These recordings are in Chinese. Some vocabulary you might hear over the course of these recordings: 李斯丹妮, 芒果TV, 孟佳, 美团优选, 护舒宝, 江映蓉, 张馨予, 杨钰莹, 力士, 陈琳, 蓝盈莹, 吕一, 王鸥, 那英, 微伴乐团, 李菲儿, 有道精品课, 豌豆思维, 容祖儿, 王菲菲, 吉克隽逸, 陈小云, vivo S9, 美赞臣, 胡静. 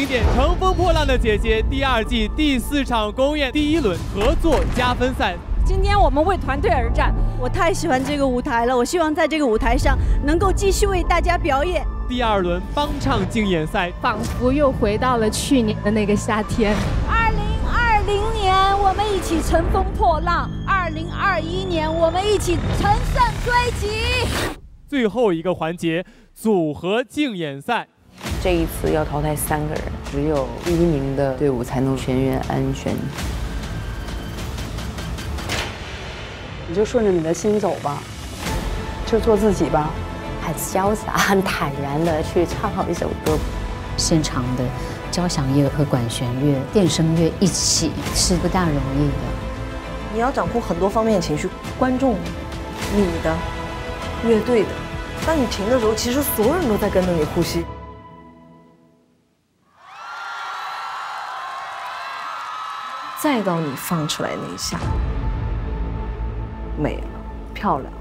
经典《乘风破浪的姐姐》第二季第4场公演第1轮合作加分赛。今天我们为团队而战，我太喜欢这个舞台了，我希望在这个舞台上能够继续为大家表演。第2轮帮唱竞演赛，仿佛又回到了去年的那个夏天。2020年我们一起乘风破浪，2021年我们一起乘胜追击。最后一个环节，组合竞演赛。 这一次要淘汰3个人，只有第1名的队伍才能全员安全。你就顺着你的心走吧，就做自己吧，很潇洒、很坦然的去唱好一首歌。现场的交响乐和管弦乐、电声乐一起是不大容易的。你要掌控很多方面的情绪，观众、你的、乐队的。当你停的时候，其实所有人都在跟着你呼吸。 再到你放出来那一下，美了，漂亮。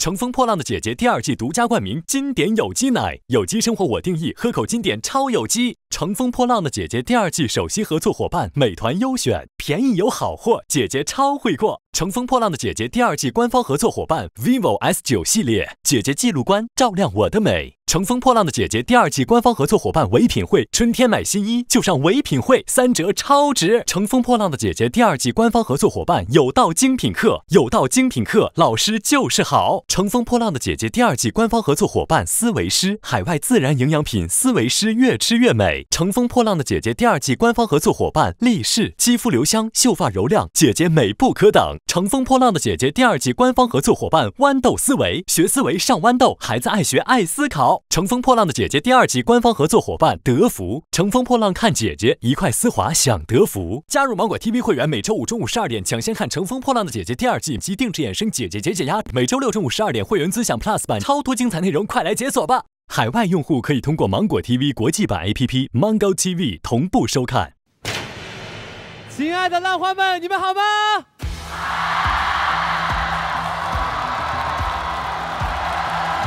《乘风破浪的姐姐》第2季独家冠名经典有机奶，有机生活我定义，喝口经典超有机。《乘风破浪的姐姐》第2季首席合作伙伴美团优选，便宜有好货，姐姐超会过。《乘风破浪的姐姐》第2季官方合作伙伴 vivo S9 系列，姐姐记录观照亮我的美。《乘风破浪的姐姐》第2季官方合作伙伴唯品会，春天买新衣就上唯品会，3折超值。《乘风破浪的姐姐》第2季官方合作伙伴有道精品课，有道精品课老师就是好。 乘风破浪的姐姐第2季官方合作伙伴思维诗，海外自然营养品思维诗越吃越美。乘风破浪的姐姐第2季官方合作伙伴力士，肌肤留香，秀发柔亮，姐姐美不可挡。乘风破浪的姐姐第2季官方合作伙伴豌豆思维，学思维上豌豆，孩子爱学爱思考。乘风破浪的姐姐第2季官方合作伙伴德芙，乘风破浪看姐姐，一块丝滑享德芙。加入芒果 TV 会员，每周5中午12点抢先看《乘风破浪的姐姐》第2季及定制衍生姐姐解解压，每周6中午12点。 2点会员资享 Plus 版超多精彩内容，快来解锁吧！海外用户可以通过芒果 TV 国际版 APP、芒果 TV 同步收看。亲爱的浪花们，你们好吗？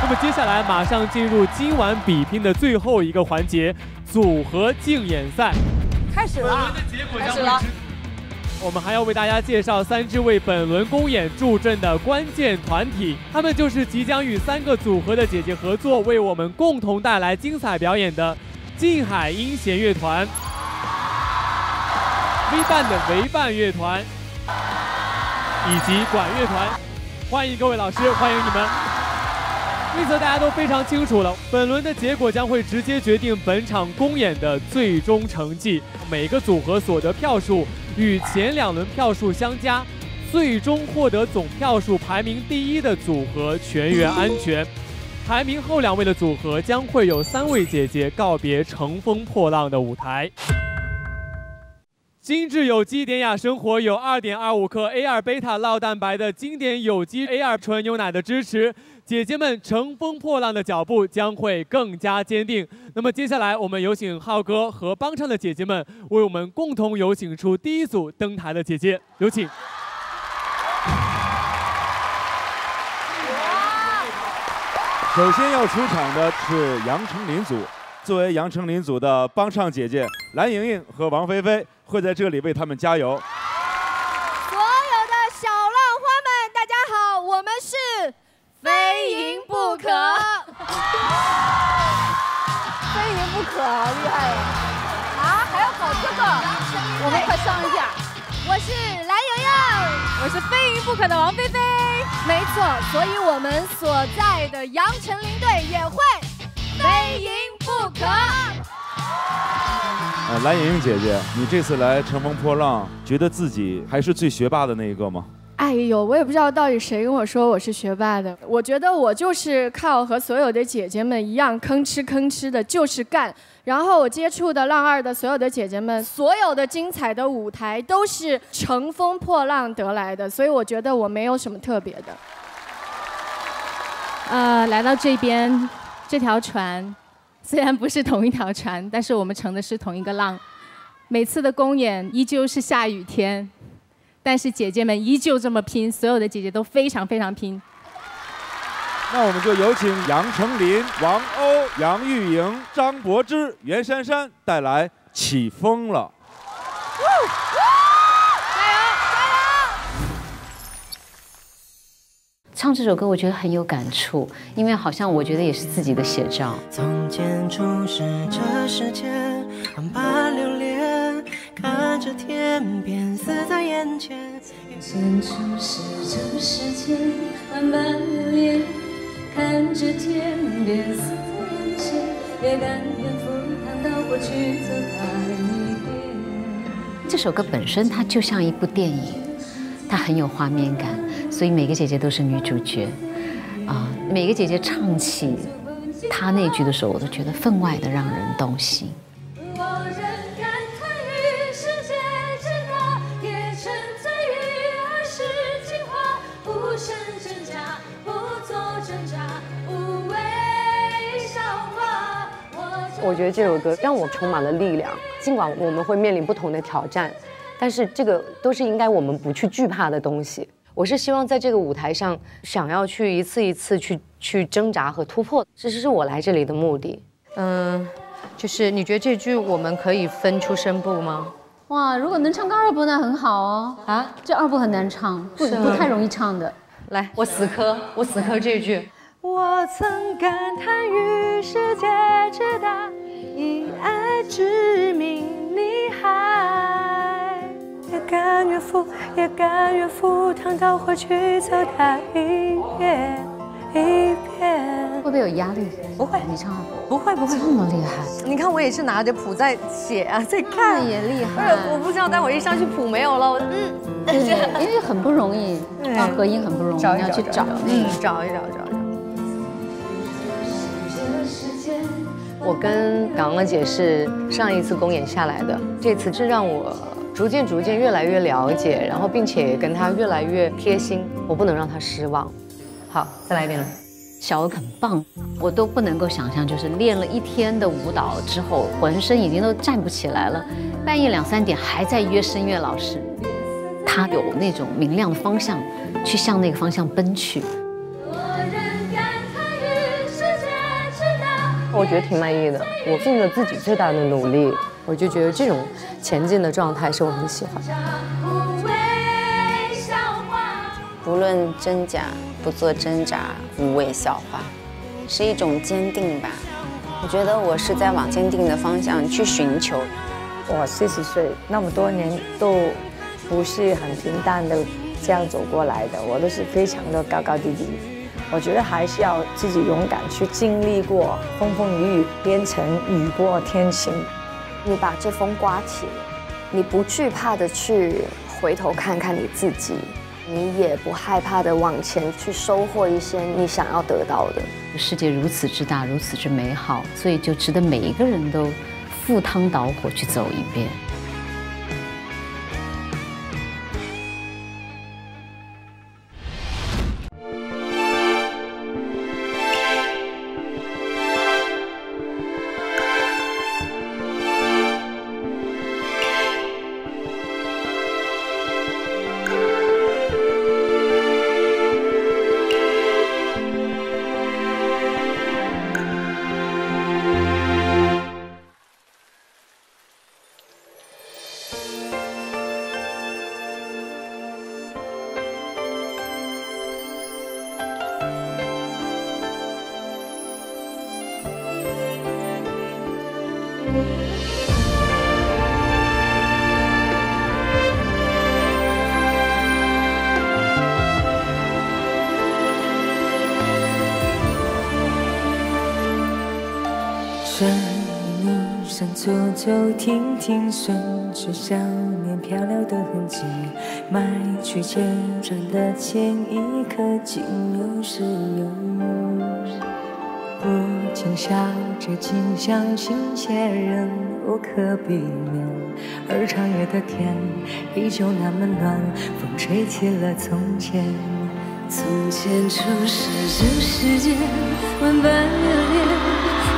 那么接下来马上进入今晚比拼的最后一个环节——组合竞演赛，开始了！开始了！ 我们还要为大家介绍3支为本轮公演助阵的关键团体，他们就是即将与3个组合的姐姐合作，为我们共同带来精彩表演的静海音弦乐团、微伴的维伴乐团以及管乐团。欢迎各位老师，欢迎你们。预测大家都非常清楚了，本轮的结果将会直接决定本场公演的最终成绩，每个组合所得票数 与前2轮票数相加，最终获得总票数排名第1的组合全员安全。排名后2位的组合将会有3位姐姐告别乘风破浪的舞台。精致有机典雅生活有 2.25克 A2 贝塔酪蛋白的经典有机 A2 纯牛奶的支持，姐姐们乘风破浪的脚步将会更加坚定。 那么接下来，我们有请浩哥和帮唱的姐姐们为我们共同有请出第1组登台的姐姐，有请。首先要出场的是杨丞琳组，作为杨丞琳组的帮唱姐姐，蓝盈莹和王菲菲会在这里为她们加油。所有的小浪花们，大家好，我们是非赢不可。不可，好厉害呀！啊，还要考这个，我们快上一下。我是蓝莹莹，我是非赢不可的王菲菲。没错，所以我们所在的杨丞琳队也会非赢不可。蓝莹莹姐姐，你这次来乘风破浪，觉得自己还是最学霸的那一个吗？哎呦，我也不知道到底谁跟我说我是学霸的。我觉得我就是靠和所有的姐姐们一样吭哧吭哧的，就是干。然后我接触的浪二的所有的姐姐们，所有的精彩的舞台都是乘风破浪得来的，所以我觉得我没有什么特别的。来到这边，这条船虽然不是同一条船，但是我们乘的是同一个浪。每次的公演依旧是下雨天。 但是姐姐们依旧这么拼，所有的姐姐都非常非常拼。那我们就有请杨丞琳、王鸥、杨钰莹、张柏芝、袁姗姗带来《起风了》。加油加油！唱这首歌我觉得很有感触，因为好像我觉得也是自己的写照。从前初识这世间，万般流连。 看着天边，死在眼前。从前初识这世间，万般流连。看着天边，死在眼前。也甘愿赴汤蹈火去走它另一边。这首歌本身它就像一部电影，它很有画面感，所以每个姐姐都是女主角。啊，每个姐姐唱起她那句的时候，我都觉得分外的让人动心。 我觉得这首歌让我充满了力量。尽管我们会面临不同的挑战，但是这个都是应该我们不去惧怕的东西。我是希望在这个舞台上，想要去一次一次去挣扎和突破，这是我来这里的目的。就是你觉得这句我们可以分出声部吗？哇，如果能唱个二部那很好哦。啊，这二部很难唱，不太容易唱的。来，我死磕这句。 我曾感叹于世界之大，以爱之名你还也甘愿赴汤蹈火去走它一遍一遍。会不会有压力？不会，你唱不会这么厉害。你看我也是拿着谱在写啊，在看也厉害。我不知道，但我一上去谱没有了，我因为很不容易，啊，合音很不容易，你要去找找。 我跟港港姐是上一次公演下来的，这次是让我逐渐越来越了解，然后并且跟她越来越贴心，我不能让她失望。好，再来一遍了。小欧很棒，我都不能够想象，就是练了一天的舞蹈之后，浑身已经都站不起来了，半夜2、3点还在约声乐老师，她有那种明亮的方向，去向那个方向奔去。 我觉得挺满意的，我尽了自己最大的努力，我就觉得这种前进的状态是我很喜欢的。不论真假，不做挣扎，无畏笑话，是一种坚定吧。我觉得我是在往坚定的方向去寻求。我40岁那么多年都不是很平淡的这样走过来的，我都是非常的高高低低。 我觉得还是要自己勇敢去经历过风风雨雨，变成雨过天晴。你把这风刮起，你不惧怕的去回头看看你自己，你也不害怕的往前去收获一些你想要得到的。世界如此之大，如此之美好，所以就值得每一个人都赴汤蹈火去走一遍。上走走停停，顺着少年漂流的痕迹，迈去成长的前一刻，竟有始有终。不禁笑着景象，新鲜人无可避免，而长夜的天依旧那么暖，风吹起了从前。从前初识这世界，万般热烈，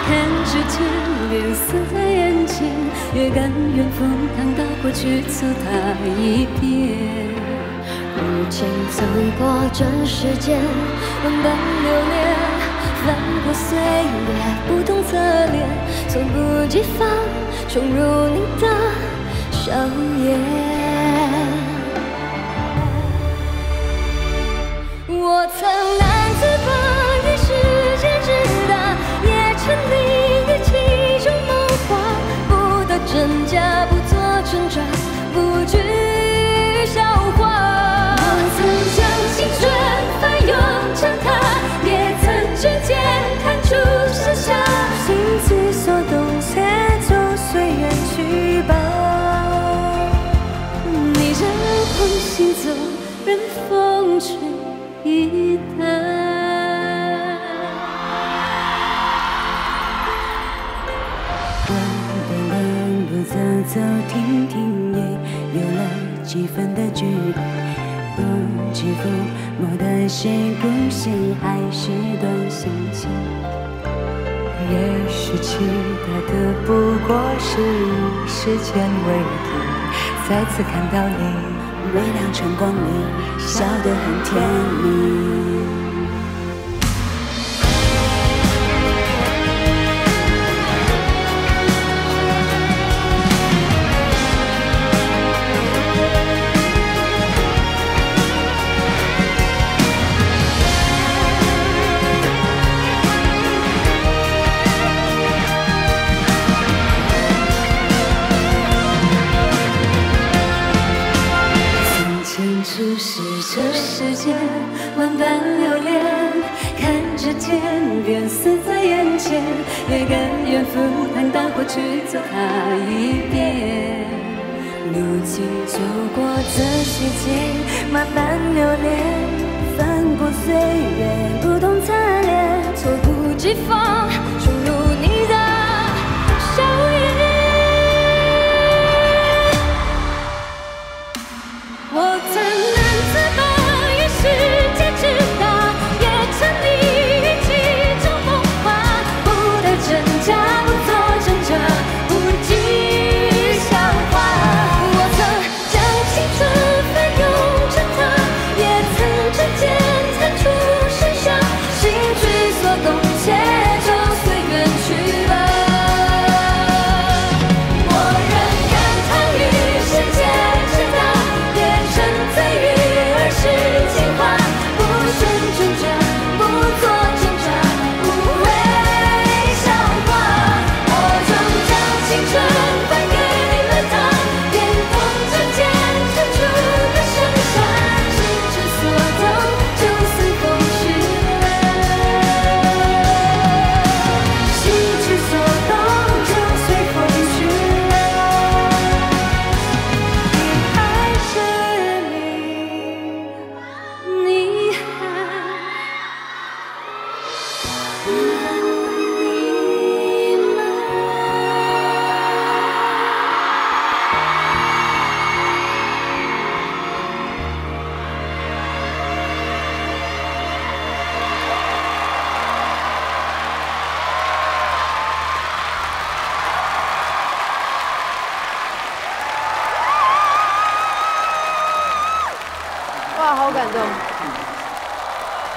看着天。 变色的眼睛，越甘愿赴汤蹈火去走它一遍。如今走过这世间，万般留恋，翻过岁月，不同侧脸，猝不及防闯入你的笑颜。我曾难自拔于世界之大，也沉溺。 真假不做挣扎，不惧笑话。我曾将青春翻涌成她，也曾指尖看出盛夏。心之所动，且就随缘去吧。逆着风行走，任风吹一旦。 走走停停，也有了几分的距离。不知不觉的是故事，还是段心情？也许期待的不过是一时间为敌。再次看到你，微亮晨光里，笑得很甜蜜。 万般留恋，看着天边死在眼前，也甘愿赴汤蹈火去走它一遍。如今走过这世界，慢慢留恋，翻过岁月，不同侧脸，猝不及防闯入你的笑颜。我曾。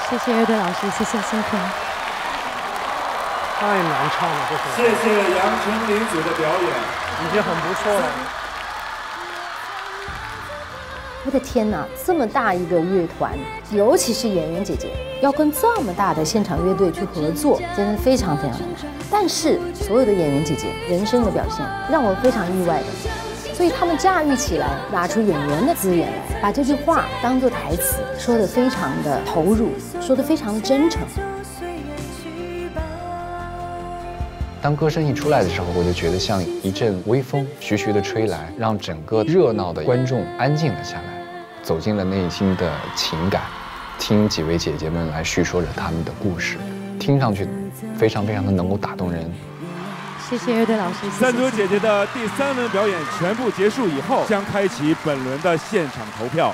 谢谢乐队老师，谢谢辛苦。太难唱了，这首。谢谢杨丞琳组的表演，已经很不错了。我的天哪，这么大一个乐团，尤其是演员姐姐，要跟这么大的现场乐队去合作，真的非常非常难。但是所有的演员姐姐人生的表现，让我非常意外的，所以他们驾驭起来，拿出演员的资源来，把这句话当做台词。 说的非常的投入，说的非常的真诚。当歌声一出来的时候，我就觉得像一阵微风徐徐的吹来，让整个热闹的观众安静了下来，走进了内心的情感，听几位姐姐们来叙说着她们的故事，听上去非常非常的能够打动人。 谢谢乐队老师。三组姐姐的第三轮表演全部结束以后，将开启本轮的现场投票。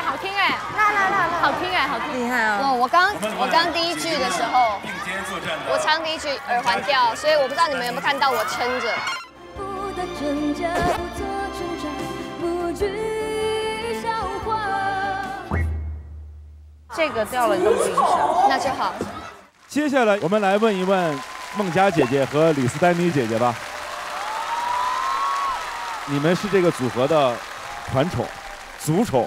好听吗？辣辣辣！哎，好听哎！辣辣辣辣！好听哎，好听！厉害啊！我刚第一句的时候，我唱第一句耳环掉，所以我不知道你们有没有看到我撑着。 这个掉了都不影响，那就好。接下来我们来问一问孟佳姐姐和李斯丹妮姐姐吧，你们是这个组合的团宠、组宠、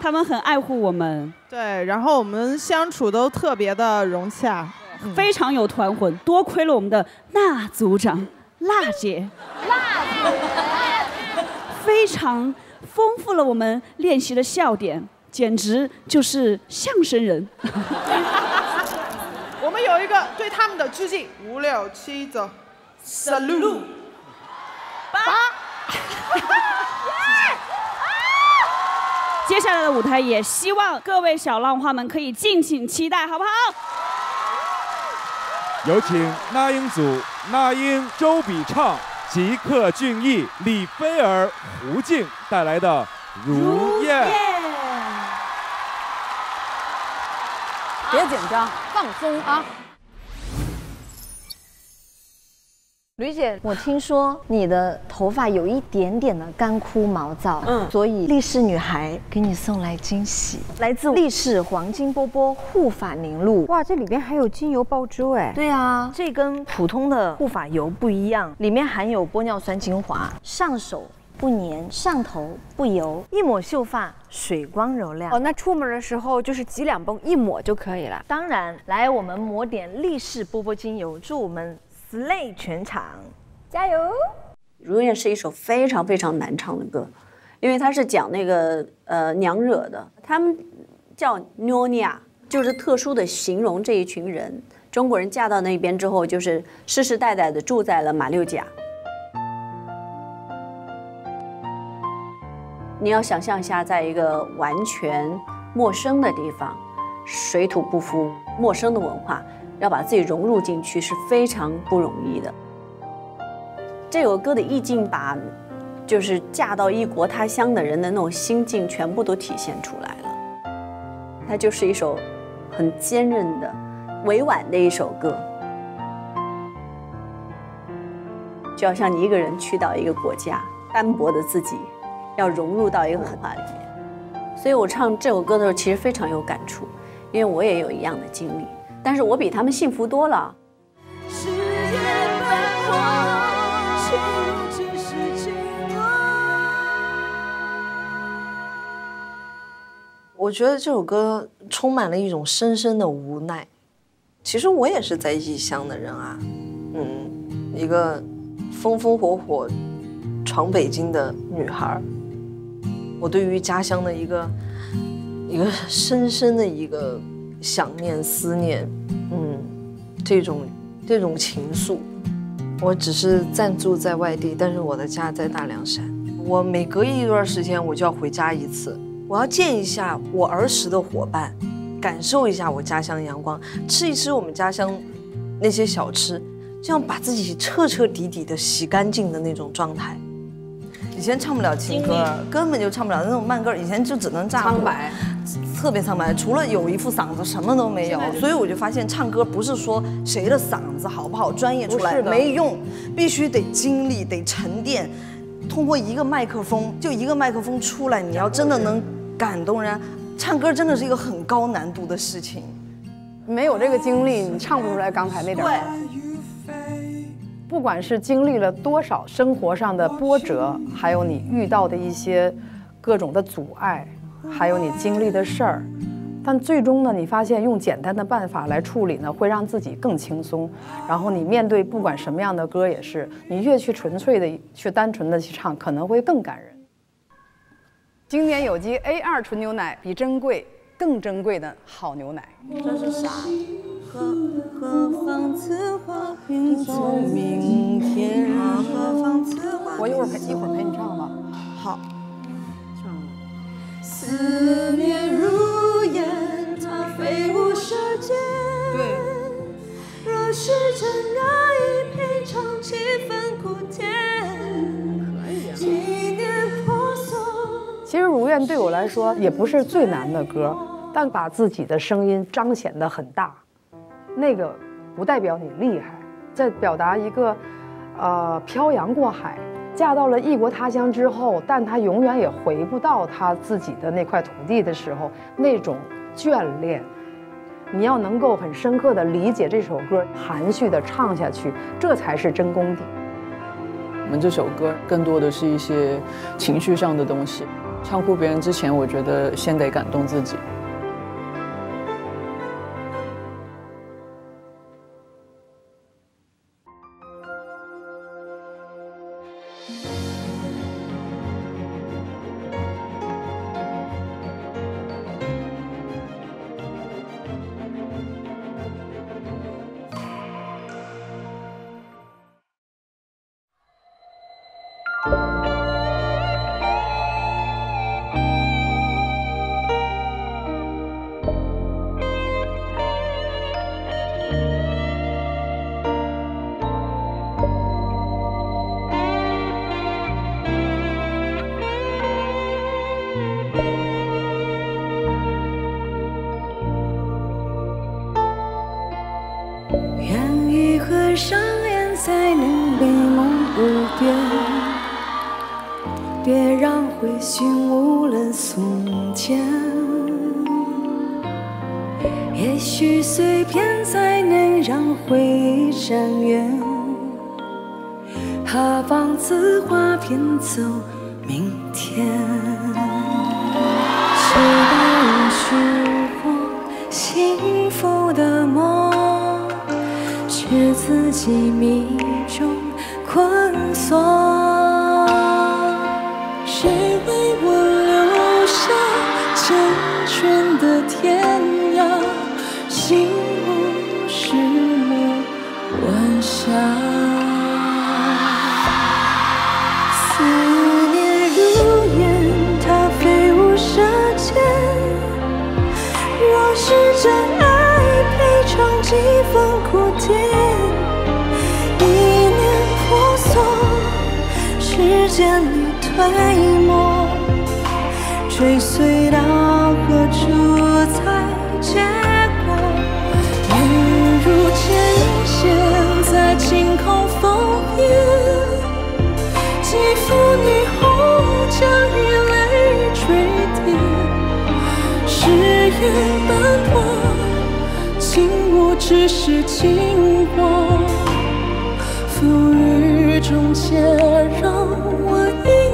他们很爱护我们，对，然后我们相处都特别的融洽，非常有团魂。多亏了我们的那组长、辣姐，非常。 丰富了我们练习的笑点，简直就是相声人。我们有一个对他们的致敬，五六七走 ，salute 八。接下来的舞台也希望各位小浪花们可以敬请期待，好不好？有请那英组那英、周笔畅。 吉克隽逸、李菲儿、胡静带来的《如燕》，别紧张，放松啊！吕姐，我听说你的头发有一点点的干枯毛躁，所以力士女孩给你送来惊喜，来自力士黄金波波护发凝露。哇，这里边还有精油爆珠哎！对啊，这跟普通的护发油不一样，里面含有玻尿酸精华，上手不粘，上头不油，一抹秀发水光柔亮。哦，那出门的时候就是挤两泵一抹就可以了。当然，来我们抹点力士波波精油，祝我们。 slay 全场，加油！《如燕》是一首非常非常难唱的歌，因为它是讲那个娘惹的，他们叫妞尼亚，就是特殊的形容这一群人。中国人嫁到那边之后，就是世世代代的住在了马六甲。你要想象一下，在一个完全陌生的地方，水土不服，陌生的文化。 要把自己融入进去是非常不容易的。这首歌的意境把，就是嫁到异国他乡的人的那种心境全部都体现出来了。它就是一首很坚韧的、委婉的一首歌。就好像你一个人去到一个国家，单薄的自己要融入到一个文化里面。所以我唱这首歌的时候，其实非常有感触，因为我也有一样的经历。 但是我比他们幸福多了。我觉得这首歌充满了一种深深的无奈。其实我也是在异乡的人啊，一个风风火火闯北京的女孩，我对于家乡的一个深深的一个 想念、思念，这种情愫，我只是暂住在外地，但是我的家在大凉山。我每隔一段时间我就要回家一次，我要见一下我儿时的伙伴，感受一下我家乡阳光，吃一吃我们家乡那些小吃，这样把自己彻彻底底的洗干净的那种状态。以前唱不了情歌，根本就唱不了那种慢歌，以前就只能炸呼。 特别苍白，除了有一副嗓子，什么都没有。所以我就发现，唱歌不是说谁的嗓子好不好，专业出来没用，必须得经历，得沉淀。通过一个麦克风，就一个麦克风出来，你要真的能感动人，唱歌真的是一个很高难度的事情。没有这个经历，你唱不出来刚才那点。对。不管是经历了多少生活上的波折，还有你遇到的一些各种的阻碍。 还有你经历的事儿，但最终呢，你发现用简单的办法来处理呢，会让自己更轻松。然后你面对不管什么样的歌也是，你越去纯粹的、去单纯的去唱，可能会更感人。经典有机 A2 纯牛奶比珍贵更珍贵的好牛奶。这是啥？何妨此花并从明天。何妨此花。我一会儿陪你唱吧。好。唱了。思念如烟，它飞舞舌尖。对。若是真爱，品尝几分苦甜。可以啊。纪念婆娑。 其实《如愿》对我来说也不是最难的歌，但把自己的声音彰显得很大，那个不代表你厉害，在表达一个，漂洋过海，嫁到了异国他乡之后，但她永远也回不到她自己的那块土地的时候，那种眷恋，你要能够很深刻地理解这首歌，含蓄地唱下去，这才是真功底。我们这首歌更多的是一些情绪上的东西。 唱哭别人之前，我觉得先得感动自己。走明天，是不是我幸福的梦，是自己迷中困锁？谁为我留下缱绻的天涯？幸福是没晚霞。 真爱赔偿几分苦甜，一念婆娑，时间里推磨，追随到何处才结果？面如针线，在晴空枫叶，几幅霓虹将与泪坠跌。 誓言斑驳，情无只是经过，浮于中间，让我一。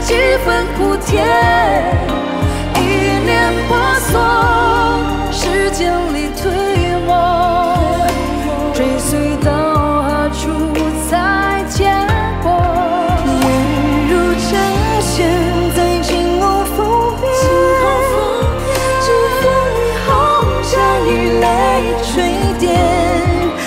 几分苦甜，一念婆娑，时间里推磨，追随到何处才结果？面如针线，在晴空枫叶，几分霓虹将与泪垂点。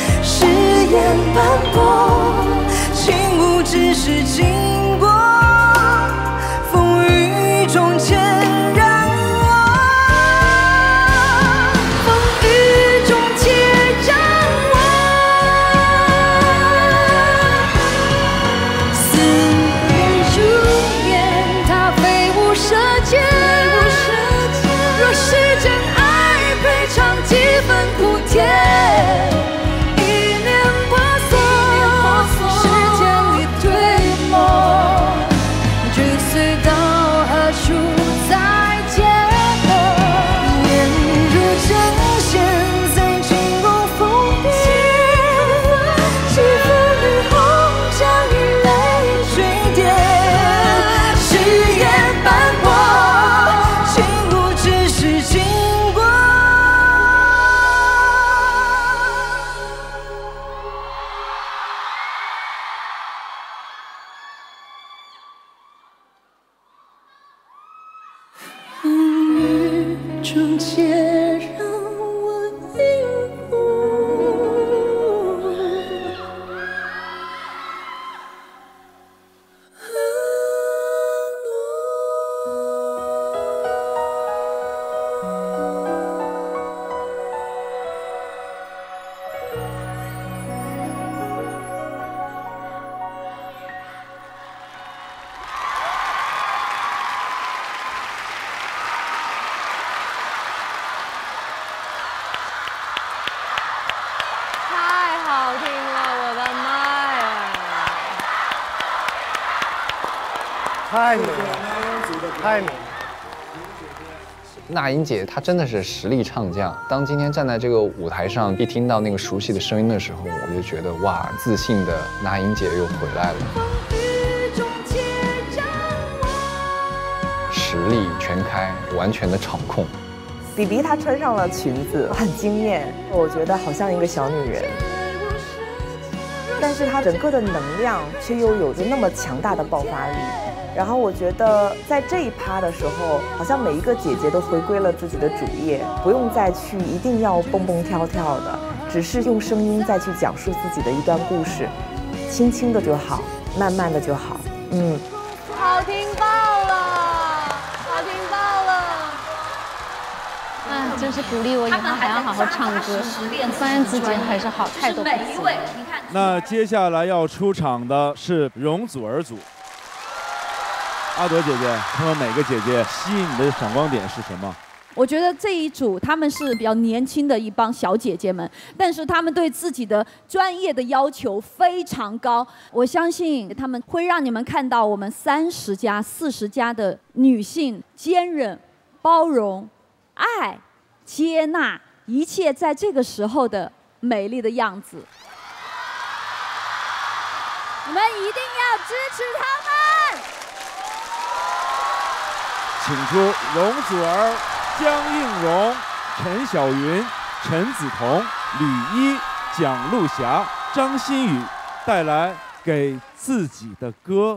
太美了，太美了。那英姐她真的是实力唱将。当今天站在这个舞台上，一听到那个熟悉的声音的时候，我就觉得哇，自信的那英姐又回来了。实力全开，完全的场控。 比比她穿上了裙子，很惊艳，我觉得好像一个小女人，但是她整个的能量却又有着那么强大的爆发力。然后我觉得在这一趴的时候，好像每一个姐姐都回归了自己的主业，不用再去一定要蹦蹦跳跳的，只是用声音再去讲述自己的一段故事，轻轻的就好，慢慢的就好，嗯，好听爆了。 真是鼓励我以后还要好好唱歌，发现自己还是好太多。那接下来要出场的是容祖儿组，阿朵姐姐，她们每个姐姐吸引你的闪光点是什么？我觉得这一组她们是比较年轻的一帮小姐姐们，但是她们对自己的专业的要求非常高。我相信她们会让你们看到我们30+、40+的女性坚韧、包容、爱。 接纳一切在这个时候的美丽的样子，你们一定要支持他们。请出容祖儿、江映蓉、陈小云、陈梓童、吕一、蒋璐霞、张馨予带来《给自己的歌》。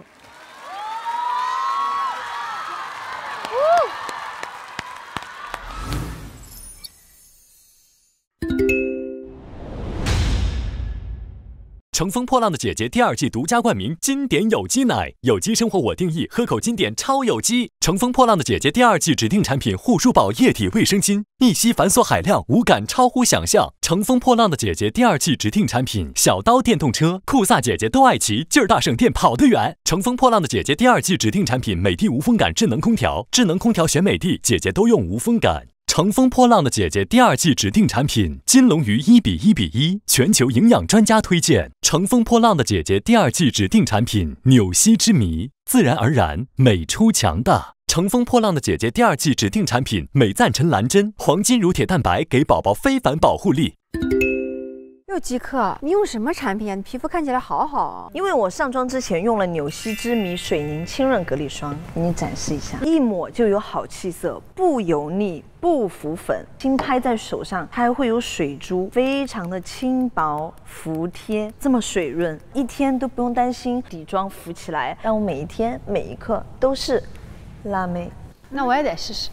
《乘风破浪的姐姐》第二季独家冠名经典有机奶，有机生活我定义，喝口经典超有机。《乘风破浪的姐姐》第二季指定产品护舒宝液体卫生巾，一吸反锁海量，无感超乎想象。《乘风破浪的姐姐》第二季指定产品小刀电动车，酷飒姐姐都爱骑，劲儿大省电跑得远。《乘风破浪的姐姐》第二季指定产品美的无风感智能空调，智能空调选美的，姐姐都用无风感。 《乘风破浪的姐姐》第二季指定产品金龙鱼1:1:1，全球营养专家推荐。《乘风破浪的姐姐》第二季指定产品纽西之谜，自然而然美出强大。《乘风破浪的姐姐》第二季指定产品美赞臣蓝针，黄金乳铁蛋白给宝宝非凡保护力。 又即刻，你用什么产品啊？你皮肤看起来好好啊。因为我上妆之前用了纽西之谜水凝清润隔离霜，给你展示一下，一抹就有好气色，不油腻，不浮粉，轻拍在手上，它还会有水珠，非常的轻薄服帖，这么水润，一天都不用担心底妆浮起来，让我每一天每一刻都是辣妹。那我也得试试。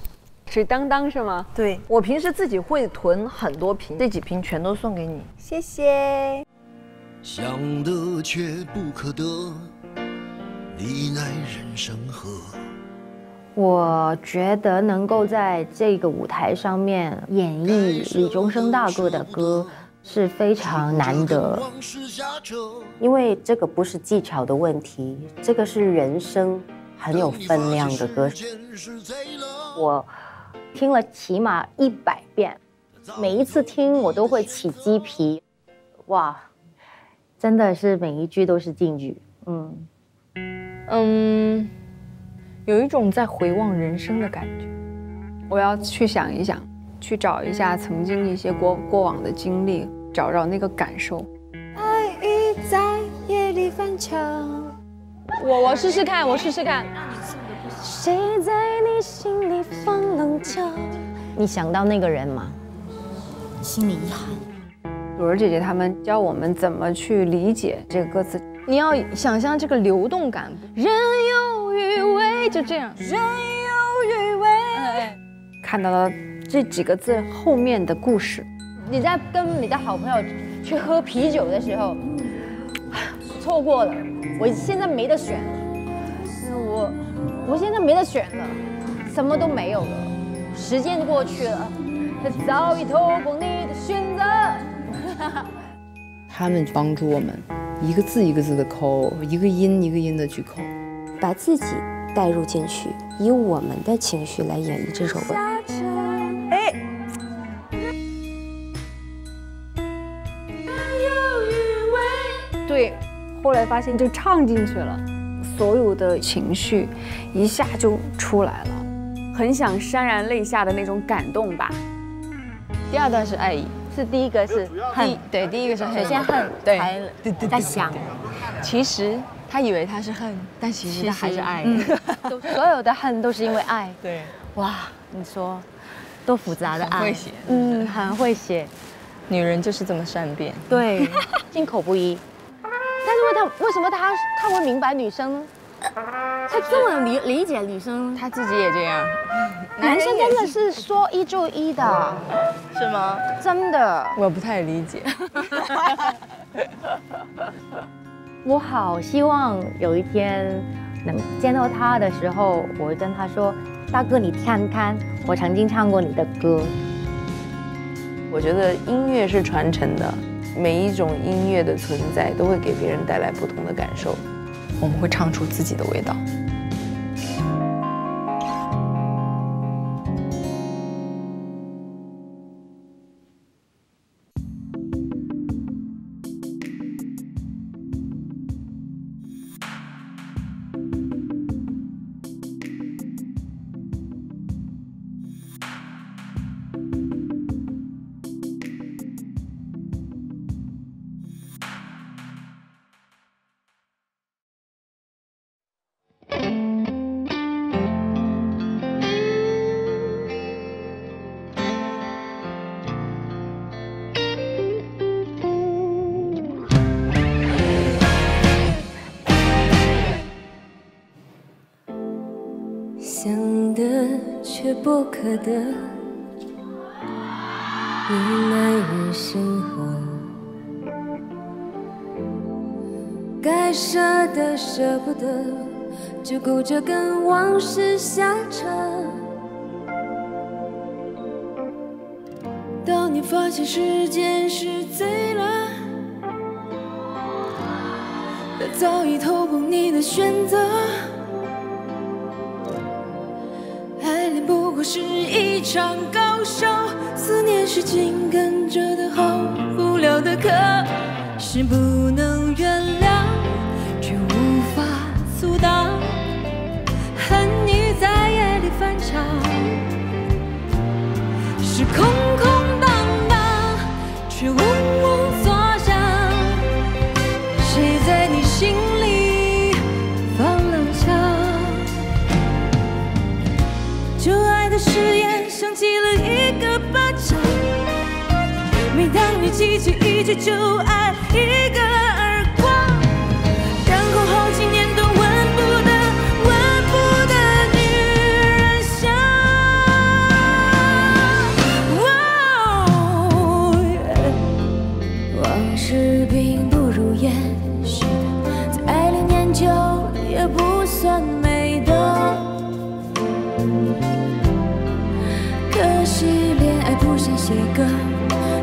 水当当是吗？对，我平时自己会囤很多瓶，这几瓶全都送给你，谢谢。想得却不可得，你奈人生何？我觉得能够在这个舞台上面演绎李宗盛大哥的歌是非常难得，因为这个不是技巧的问题，这个是人生很有分量的歌。我。 听了起码100遍，每一次听我都会起鸡皮，哇，真的是每一句都是金句，有一种在回望人生的感觉。我要去想一想，去找一下曾经一些过往的经历，找找那个感受。爱已在夜里翻墙，我试试看，我试试看。 谁在你心里放冷箭？你想到那个人吗？心里遗憾。祖儿姐姐她们教我们怎么去理解这个歌词，你要想象这个流动感。人有余味，就这样。人有余味。看到了这几个字后面的故事。你在跟你的好朋友去喝啤酒的时候，错过了，我现在没得选了。我现在没得选了，什么都没有了。时间过去了，他早已透过你的选择。他们帮助我们，一个字一个字的抠，一个音一个音的去抠，把自己带入进去，以我们的情绪来演绎这首歌。哎，对，后来发现就唱进去了。所有的情绪一下就出来了，很想潸然泪下的那种感动吧。第二段是爱意，是第一个是恨，对，第一个是首先恨，对，在想，其实他以为他是恨，但其实他还是爱的，所有的恨都是因为爱。对，哇，你说多复杂的爱，很会写，嗯，很会写。 女人就是这么善变，对，进口不一。但是为什么他会明白女生呢？他这么理解女生，他自己也这样。男生真的是说一就一的，是吗？真的，我不太理解。我好希望有一天能见到他的时候，我会跟他说：“大哥，你看看，我曾经唱过你的歌。” 我觉得音乐是传承的，每一种音乐的存在都会给别人带来不同的感受。我们会唱出自己的味道。不可得，你难以生活。该舍的舍不得，只顾着跟往事瞎扯。当你发现时间是贼了，它早已偷步你的选择。 不过是一场高烧，思念是紧跟着的好无聊的课，是不能原谅，却无法阻挡，恨你在夜里翻唱，是空空荡荡，却无梦所想，谁在你心里？ 誓言响起了一个巴掌。每当你记起一句就挨一个耳光，然后好几年都闻不得女人香。往事并不如烟似的，在爱里念旧也不算美德。 可惜恋爱不像写歌，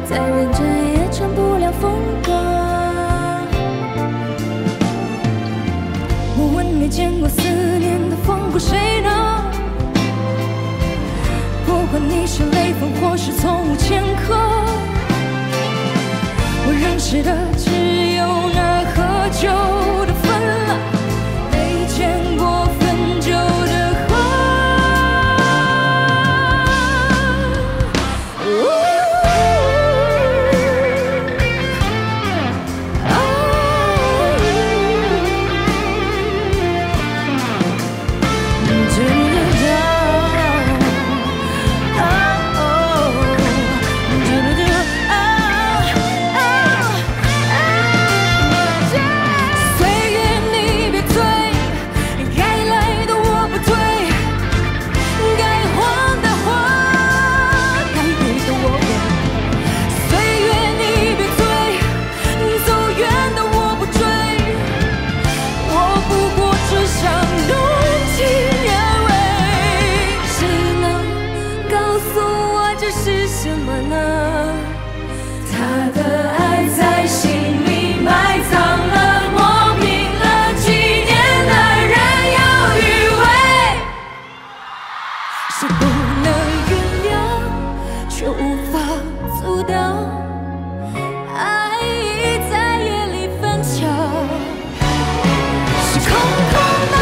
再认真也成不了风格。我问没见过思念的放过谁呢？不管你是雷锋或是从无前科，我认识的只有那喝酒的分了，没见过分酒的。 爱在夜里翻墙，是空空的。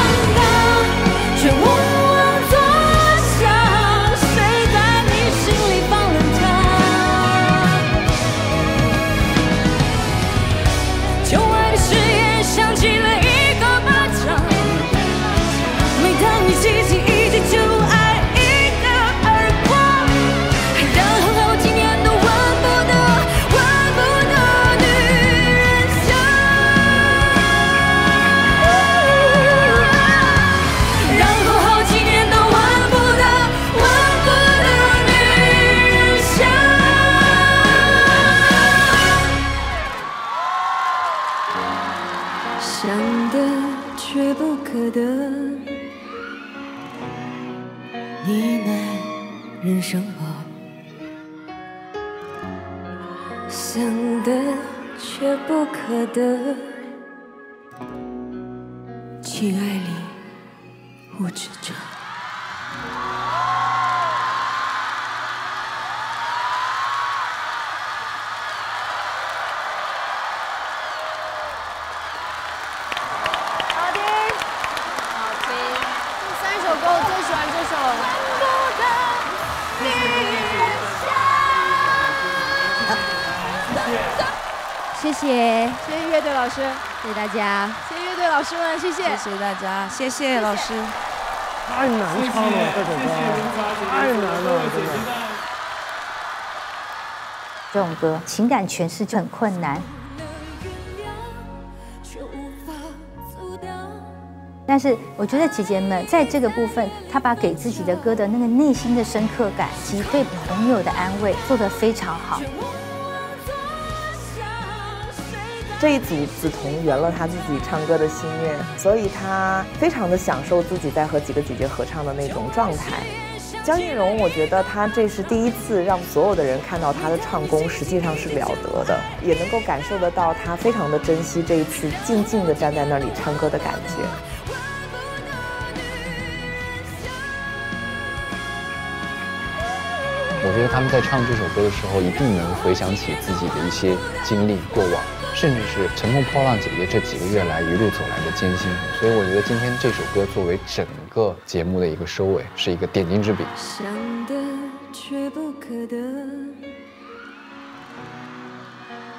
想的却不可得。情爱里无知者。 谢谢，谢谢乐队老师，谢谢大家，谢谢乐队老师们，谢谢，谢谢大家，谢谢老师。太难唱了，这首歌太难了，真的。这种歌情感诠释就很困难，但是我觉得姐姐们在这个部分，她把给自己的歌的那个内心的深刻感及对朋友的安慰做得非常好。 这一组梓潼圆了他自己唱歌的心愿，所以他非常的享受自己在和几个姐姐合唱的那种状态。江映蓉，我觉得她这是第一次让所有的人看到她的唱功实际上是了得的，也能够感受得到她非常的珍惜这一次静静的站在那里唱歌的感觉。 我觉得他们在唱这首歌的时候，一定能回想起自己的一些经历、过往，甚至是乘风破浪姐姐这几个月来一路走来的艰辛。所以我觉得今天这首歌作为整个节目的一个收尾，是一个点睛之笔。想得却不可得，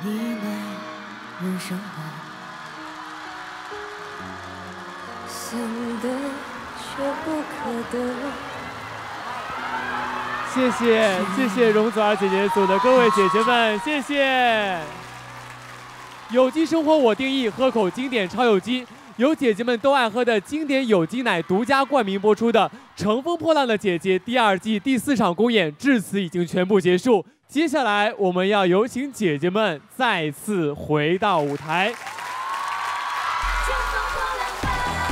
你来无声的，想得却不可得。 谢谢，谢谢容祖儿姐姐组的各位姐姐们，谢谢。有机生活我定义，喝口经典超有机，由姐姐们都爱喝的经典有机奶独家冠名播出的《乘风破浪的姐姐》第二季第4场公演至此已经全部结束，接下来我们要有请姐姐们再次回到舞台。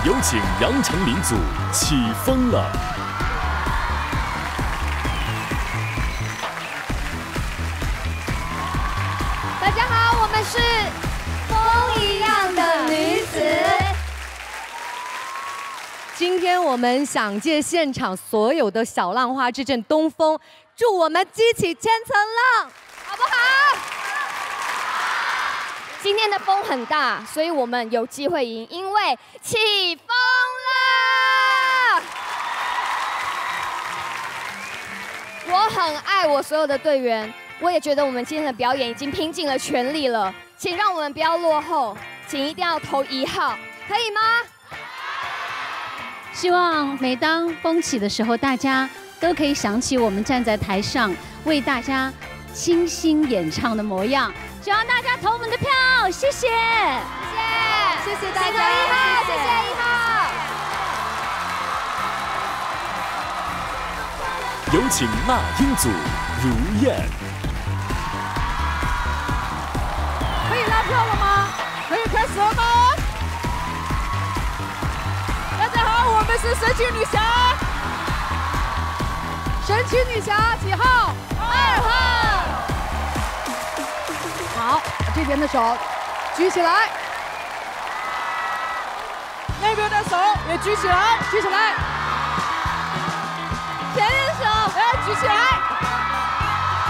有请羊城民族起风了。 是风一样的女子。今天我们想借现场所有的小浪花之阵东风，助我们激起千层浪，好不好？今天的风很大，所以我们有机会赢，因为起风了。我很爱我所有的队员。 我也觉得我们今天的表演已经拼尽了全力了，请让我们不要落后，请一定要投1号，可以吗？希望每当风起的时候，大家都可以想起我们站在台上为大家倾心演唱的模样。希望大家投我们的票，谢谢，谢谢，谢谢大家，1号，谢谢1号。有请那英组如燕。 票了吗？可以开始了吗？大家好，我们是神奇女侠。神奇女侠几号？2号。好，把这边的手举起来，那边的手也举起来，举起来。前面的手哎，举起来。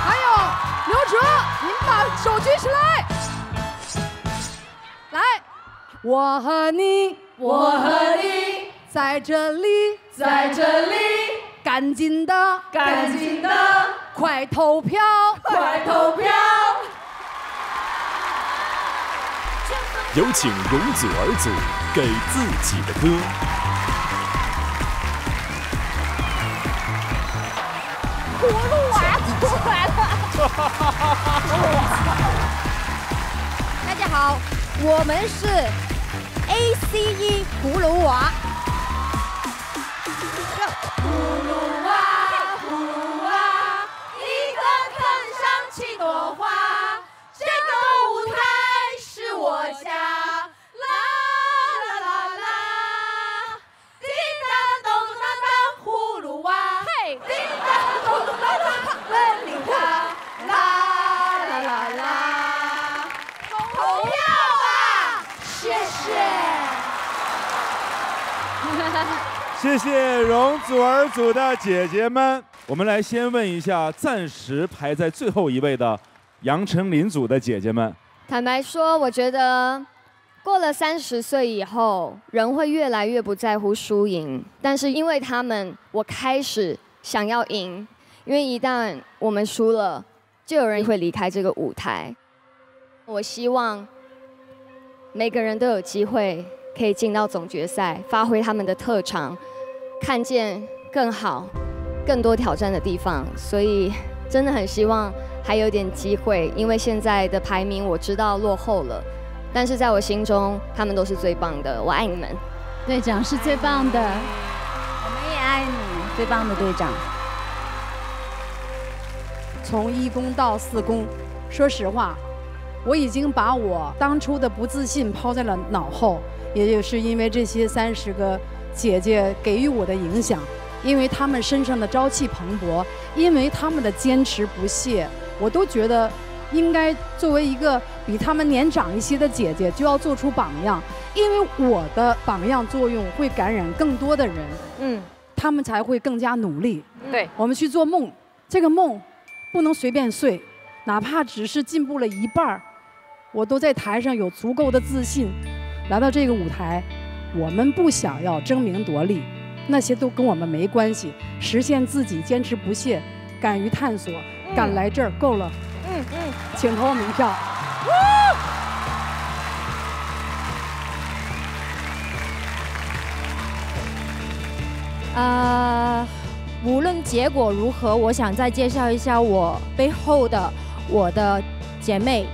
还有刘哲，你们把手举起来。 来，我和你，我和你，在这里，在这里，赶紧的，赶紧的，快投票，快投票！有请容祖儿组给自己的歌。我录完出来了。大家好。 我们是 ACE 葫芦娃，葫芦娃，葫芦娃，一根根上7朵花，这个舞台是我家，啦啦啦啦，叮当咚当当，葫芦娃，嘿，叮当咚当当，问你他，啦啦啦啦。谢谢容祖儿组的姐姐们。我们来先问一下，暂时排在最后一位的杨丞琳组的姐姐们。坦白说，我觉得过了30岁以后，人会越来越不在乎输赢。但是因为他们，我开始想要赢，因为一旦我们输了，就有人会离开这个舞台。我希望每个人都有机会可以进到总决赛，发挥他们的特长，看见更好、更多挑战的地方。所以真的很希望还有点机会，因为现在的排名我知道落后了，但是在我心中他们都是最棒的，我爱你们。队长是最棒的，我们也爱你，最棒的队长。从1公到4公，说实话。 我已经把我当初的不自信抛在了脑后，也就是因为这些30个姐姐给予我的影响，因为她们身上的朝气蓬勃，因为她们的坚持不懈，我都觉得应该作为一个比她们年长一些的姐姐就要做出榜样，因为我的榜样作用会感染更多的人，她们才会更加努力。对，我们去做梦，这个梦不能随便碎，哪怕只是进步了一半 我都在台上有足够的自信，来到这个舞台，我们不想要争名夺利，那些都跟我们没关系。实现自己，坚持不懈，敢于探索，敢来这儿，够了。请投我们一票。无论结果如何，我想再介绍一下我背后的我的姐妹。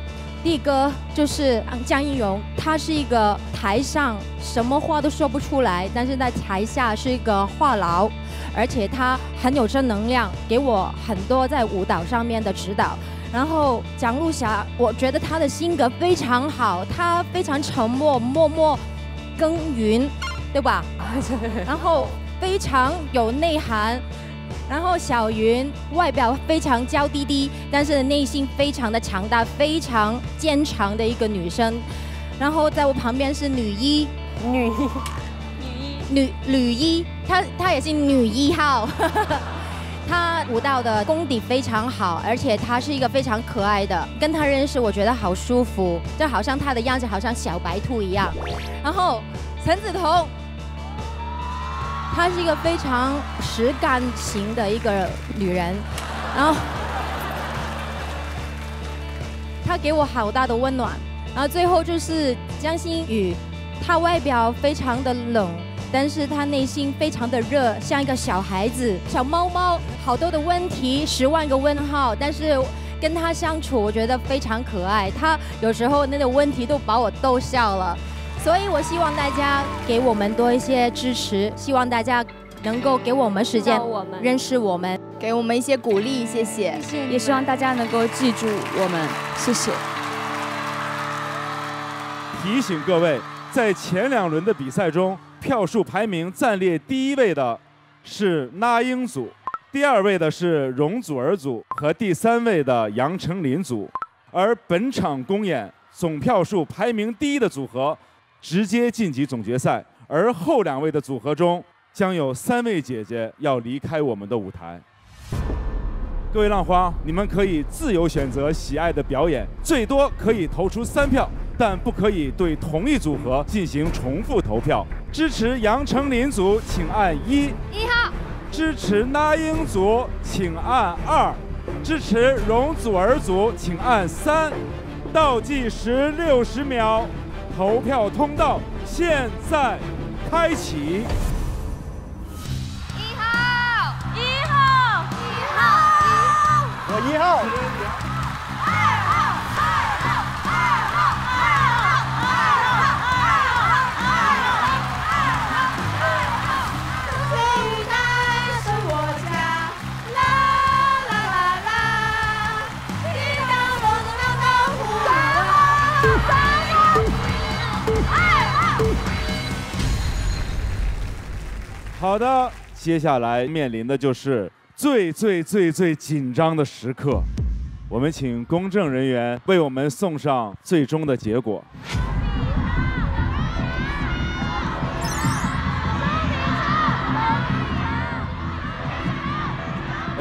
第一个就是江映蓉，她是一个台上什么话都说不出来，但是在台下是一个话痨，而且她很有正能量，给我很多在舞蹈上面的指导。然后蒋璐霞，我觉得她的性格非常好，她非常沉默，默默耕耘，对吧？然后非常有内涵。 然后小云外表非常娇滴滴，但是内心非常的强大，非常坚强的一个女生。然后在我旁边是女一，她也是女1号，她舞蹈的功底非常好，而且她是一个非常可爱的，跟她认识我觉得好舒服，就好像她的样子好像小白兔一样。然后陈梓童。 她是一个非常实感型的一个女人，然后她给我好大的温暖。然后最后就是江欣宇，她外表非常的冷，但是她内心非常的热，像一个小孩子、小猫猫。好多的问题，10万个问号，但是跟她相处，我觉得非常可爱。她有时候那个问题都把我逗笑了。 所以，我希望大家给我们多一些支持，希望大家能够给我们时间认识我们，给我们一些鼓励，谢谢。也希望大家能够记住我们，谢谢。提醒各位，在前2轮的比赛中，票数排名暂列第1位的是那英组，第2位的是容祖儿组和第3位的杨丞琳组，而本场公演总票数排名第1的组合。 直接晋级总决赛，而后2位的组合中将有3位姐姐要离开我们的舞台。各位浪花，你们可以自由选择喜爱的表演，最多可以投出3票，但不可以对同一组合进行重复投票。支持杨丞琳组，请按1；支持那英组，请按2；支持容祖儿组，请按3。倒计时60秒。 投票通道现在开启。1号，我1号。2号，牡丹是我家，啦啦啦啦，你当我的老豆腐。 好的，接下来面临的就是最紧张的时刻。我们请公证人员为我们送上最终的结果。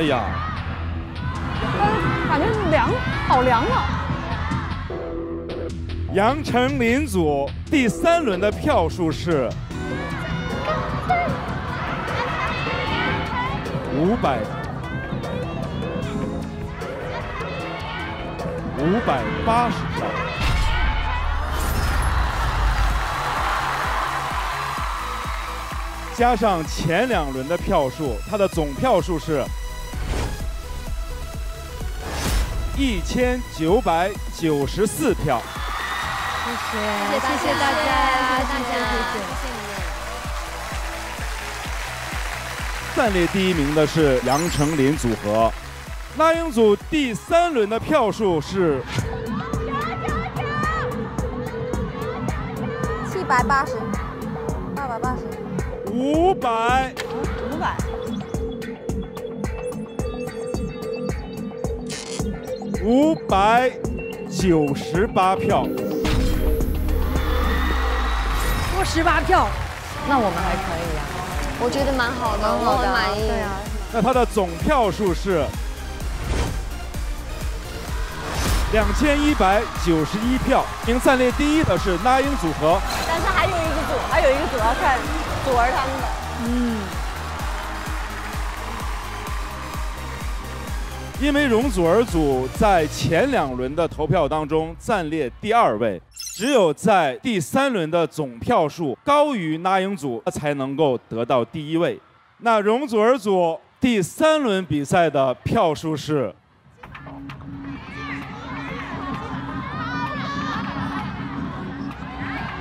哎呀，感觉凉，好凉啊！杨丞琳组第三轮的票数是580票。加上前两轮的票数，它的总票数是1994票。谢谢大家，谢谢。暂列第一名的是杨丞琳组合，拉丁组第三轮的票数是780。 500。598票，多18票，那我们还可以呀，我觉得蛮好的，我满意。对啊。那它的总票数是2191票，赢暂列第一的是那英组合。但是还有一个组要看。 祖儿他们的，因为容祖儿组在前两轮的投票当中暂列第2位，只有在第三轮的总票数高于那英组，才能够得到第1位。那容祖儿组第三轮比赛的票数是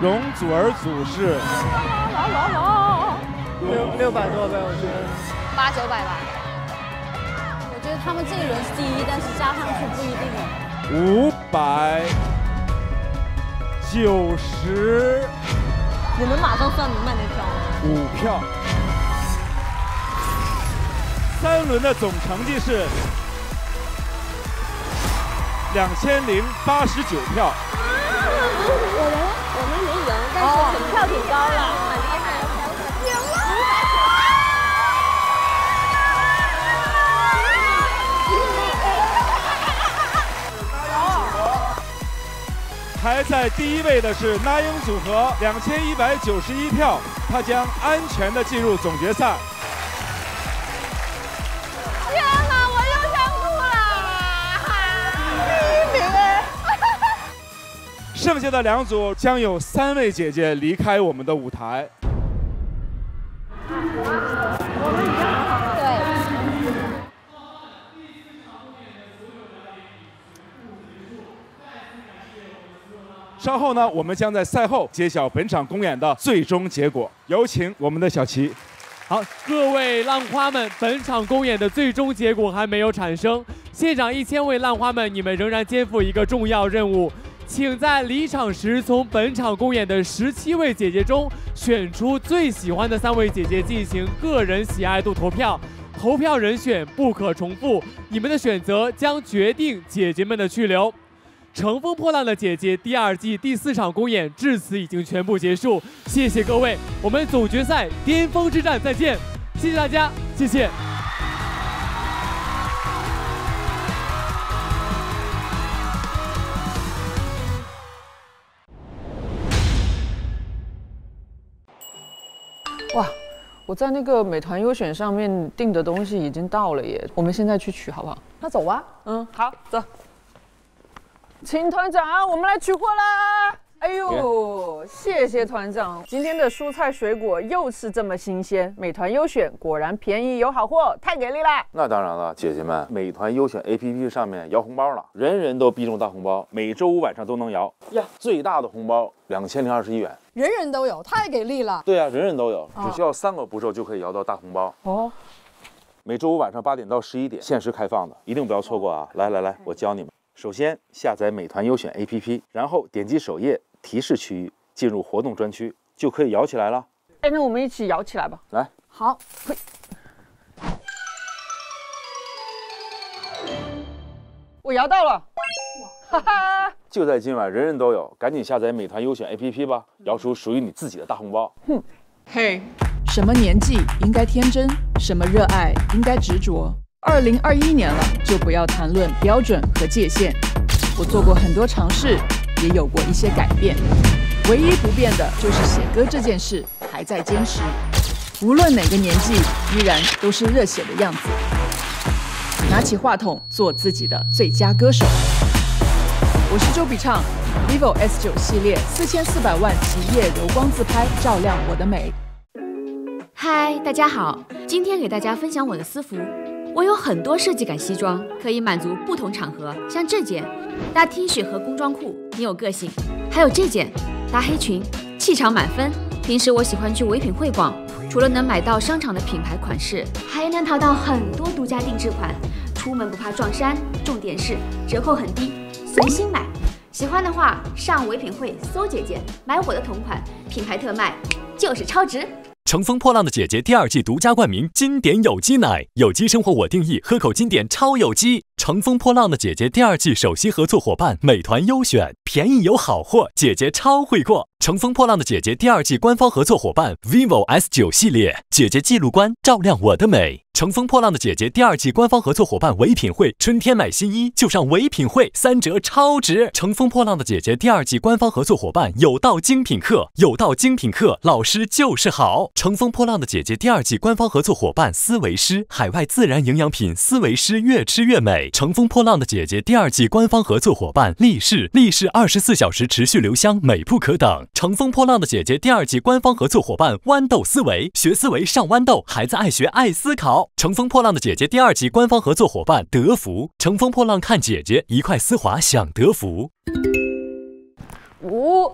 容祖儿组是。 600多呗，我觉得800-900吧。我觉得他们这一轮是第一，但是加上去不一定了。590，你们马上算慢点挑。5票。三轮的总成绩是2089票。我们没赢，但是总票挺高了。 排在第1位的是那英组合，2191票，他将安全的进入总决赛。天哪，我又想哭了！第1名哎！剩下的2组将有3位姐姐离开我们的舞台。我们已经很好了。对。 稍后呢，我们将在赛后揭晓本场公演的最终结果。有请我们的小齐。好，各位浪花们，本场公演的最终结果还没有产生。现场1000位浪花们，你们仍然肩负一个重要任务，请在离场时从本场公演的17位姐姐中选出最喜欢的3位姐姐进行个人喜爱度投票。 投票人选不可重复，你们的选择将决定姐姐们的去留。 乘风破浪的姐姐第2季第4场公演至此已经全部结束，谢谢各位，我们总决赛巅峰之战再见，谢谢大家，谢谢。哇，我在那个美团优选上面订的东西已经到了耶，我们现在去取好不好？那走吧，好，走。 秦团长，我们来取货啦！哎呦，谢谢团长，今天的蔬菜水果又是这么新鲜。美团优选果然便宜有好货，太给力啦！那当然了，姐姐们，美团优选 APP 上面摇红包了，人人都必中大红包，每周5晚上都能摇呀，最大的红包2021元，人人都有，太给力了！对啊，人人都有，只需要3个步骤就可以摇到大红包哦。每周5晚上8点到11点限时开放的，一定不要错过啊！来来来，我教你们。 首先下载美团优选 APP， 然后点击首页提示区域，进入活动专区，就可以摇起来了。哎，那我们一起摇起来吧。来，好，嘿。我摇到了，哈哈！就在今晚，人人都有，赶紧下载美团优选 APP 吧，摇出属于你自己的大红包。哼，嘿，什么年纪应该天真，什么热爱应该执着。2021年了，就不要谈论标准和界限。我做过很多尝试，也有过一些改变，唯一不变的就是写歌这件事还在坚持。无论哪个年纪，依然都是热血的样子。拿起话筒，做自己的最佳歌手。我是周笔畅 ，vivo S9 系列4400万极夜柔光自拍，照亮我的美。嗨，大家好，今天给大家分享我的私服。我有很多设计感西装，可以满足不同场合，像这件搭 T 恤和工装裤，很有个性；还有这件搭黑裙，气场满分。平时我喜欢去唯品会逛，除了能买到商场的品牌款式，还能淘到很多独家定制款。出门不怕撞衫，重点是折扣很低，随心买。喜欢的话上唯品会搜姐姐，买我的同款，品牌特卖就是超值。乘风破浪的姐姐第2季独家冠名经典有机奶，有机生活我定义，喝口经典超有机。乘风破浪的姐姐第2季首席合作伙伴美团优选，便宜有好货，姐姐超会过。乘风破浪的姐姐第2季官方合作伙伴 vivo S9 系列，姐姐记录观，照亮我的美。乘风破浪的姐姐第2季官方合作伙伴唯品会，春天买新衣就上唯品会，3折超值。乘风破浪的姐姐第2季官方合作伙伴有道精品课，有道精品课老师就是好。乘风破浪的姐姐第2季官方合作伙伴思维师，海外自然营养品思维师越吃越美。乘风破浪的姐姐第2季官方合作伙伴立式，立式24小时持续留香，美不可等。乘风破浪的姐姐第2季官方合作伙伴豌豆思维，学思维上豌豆，孩子爱学爱思考。乘风破浪的姐姐第2季官方合作伙伴德芙，乘风破浪看姐姐，一块丝滑享德芙。五，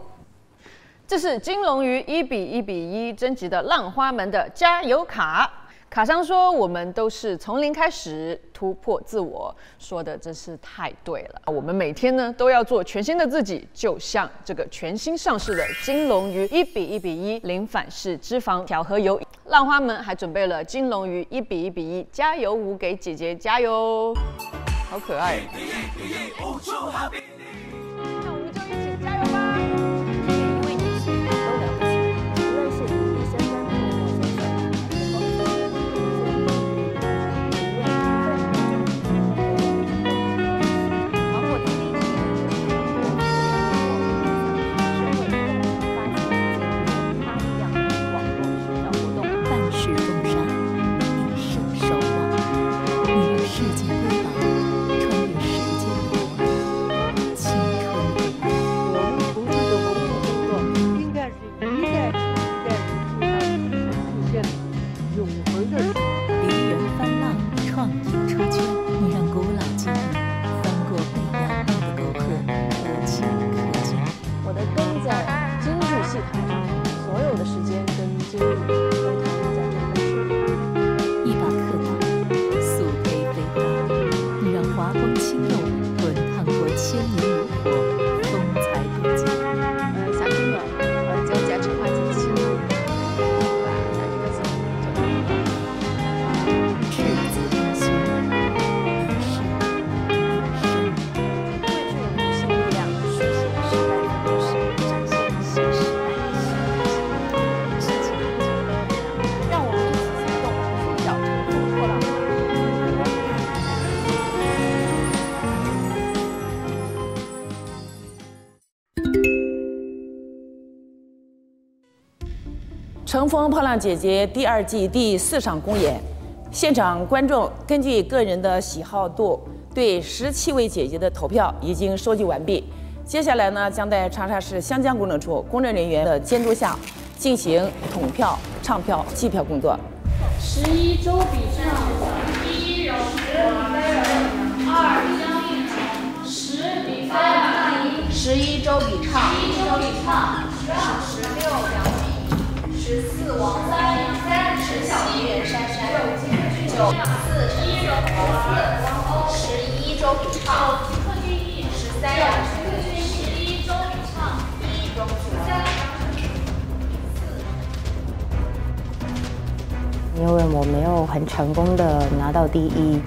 这是金龙鱼1:1:1征集的浪花们的加油卡。卡上说我们都是从零开始突破自我，说的真是太对了。我们每天呢都要做全新的自己，就像这个全新上市的金龙鱼1:1:1零反式脂肪调和油。浪花们还准备了金龙鱼1:1:1加油舞给姐姐加油，好可爱。乘风破浪姐姐第2季第4场公演，现场观众根据个人的喜好度对17位姐姐的投票已经收集完毕。接下来呢，将在长沙市湘江公证处公证人员的监督下进行统票、唱票、计票工作。11周笔畅，1柔光，2江韵成，10:3:1，11周笔畅，16梁。14王三英，30小月珊珊，9陈柔，11周笔畅，13杨君，11周笔畅，1周笔畅。因为我没有很成功的拿到第1，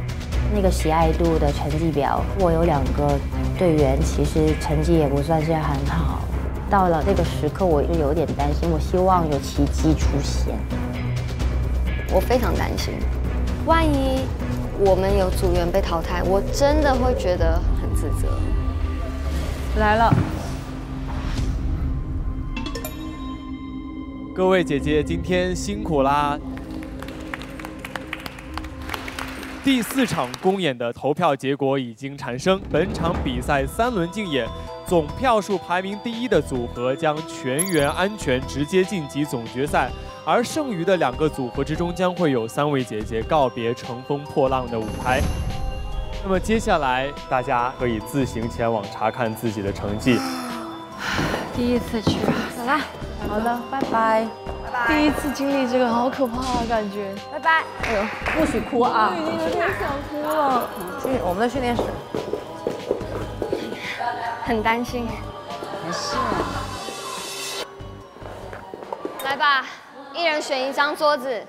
那个喜爱度的成绩表，我有2个队员，其实成绩也不算是很好。到了这个时刻，我就有点担心。我希望有奇迹出现，我非常担心，万一我们有组员被淘汰，我真的会觉得很自责。来了，各位姐姐，今天辛苦啦！第四场公演的投票结果已经产生，本场比赛3轮竞演。 总票数排名第一的组合将全员安全直接晋级总决赛，而剩余的2个组合之中将会有3位姐姐告别乘风破浪的舞台。那么接下来大家可以自行前往查看自己的成绩。第一次去，走啦。好的，拜拜。拜拜。第一次经历这个，好可怕啊，感觉。拜拜。哎呦，不许哭啊！我已经有点想哭了。去我们的训练室。 很担心，没事。来吧，1人选一张桌子。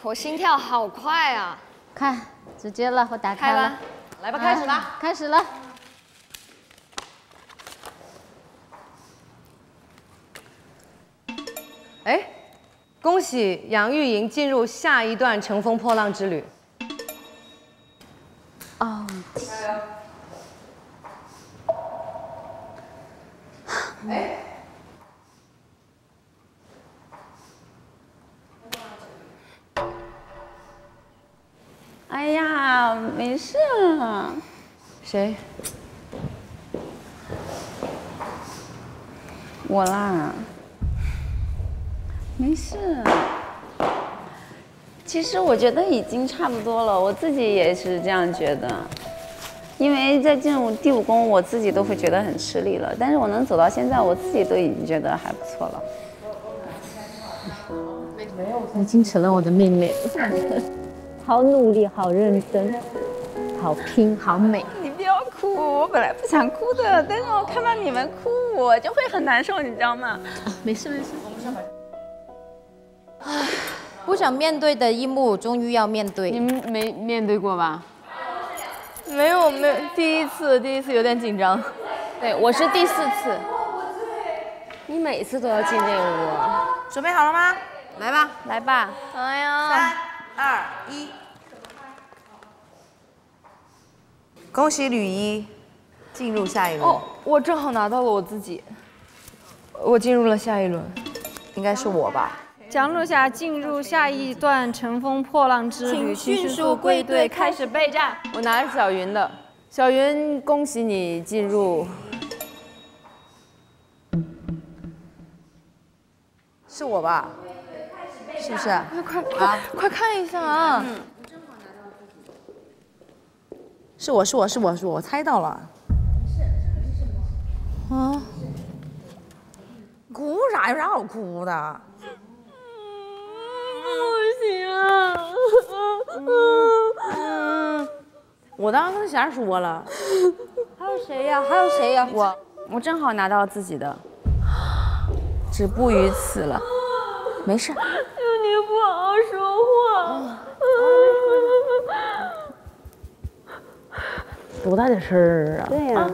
我心跳好快啊！看，直接了，我打开了。来吧，开始吧，开始了。哎，恭喜杨钰莹进入下一段乘风破浪之旅。哦。 哎，哎呀，没事了。谁？我啦，没事。其实我觉得已经差不多了，我自己也是这样觉得。 因为在进入第5宫，我自己都会觉得很吃力了。但是我能走到现在，我自己都已经觉得还不错了。你竟成了我的妹妹，好努力，好认真，好拼，好美。你不要哭，我本来不想哭的，但是我看到你们哭，我就会很难受，你知道吗？没事没事，我们上班。唉，不想面对的一幕，终于要面对。你们没面对过吧？ 没有，没有，第一次有点紧张。对，我是第4次。你每次都要进这个屋。准备好了吗？来吧，来吧。哎呀！3、2、1。恭喜吕一进入下一轮。哦，我正好拿到了我自己。我进入了下一轮，应该是我吧。 蒋璐霞进入下一段乘风破浪之旅，请迅速归队，开始备战。我拿着小云的，小云，恭喜你进入。是我吧？是不是？快看一下啊！是我，我猜到了。是啊，哭啥？有啥好哭的？ 不行啊！我当时跟霞说了，还有谁呀？我正好拿到自己的，止步于此了，没事。求你不好好说话。多大点事儿啊！对呀，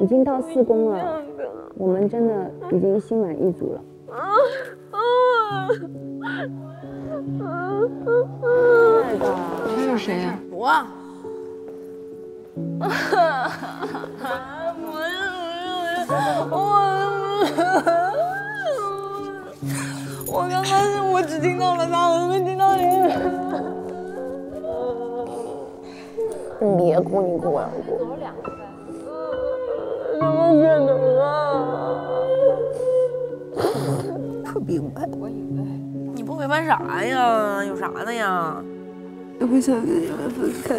已经到4宫了，我们真的已经心满意足了。 这是谁呀？我。我刚刚是我只听到了他，我没听到你。你别哭，你哭了，我哭。怎么可能啊？ 不明白，你不明白啥呀？有啥的呀？我不想跟你们分开，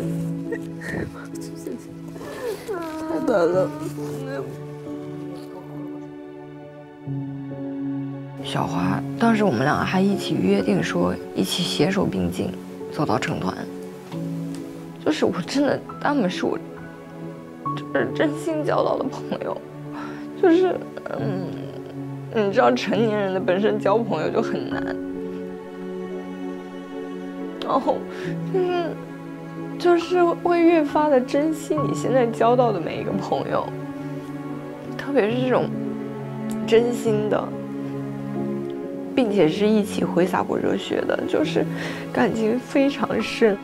太难了。小花，当时我们2个还一起约定说，一起携手并进，走到成团。就是我真的，他们是我，就是真心交到的朋友，就是你知道成年人的本身交朋友就很难，然后就是会越发的珍惜你现在交到的每一个朋友，特别是这种真心的，并且是一起挥洒过热血的，就是感情非常深。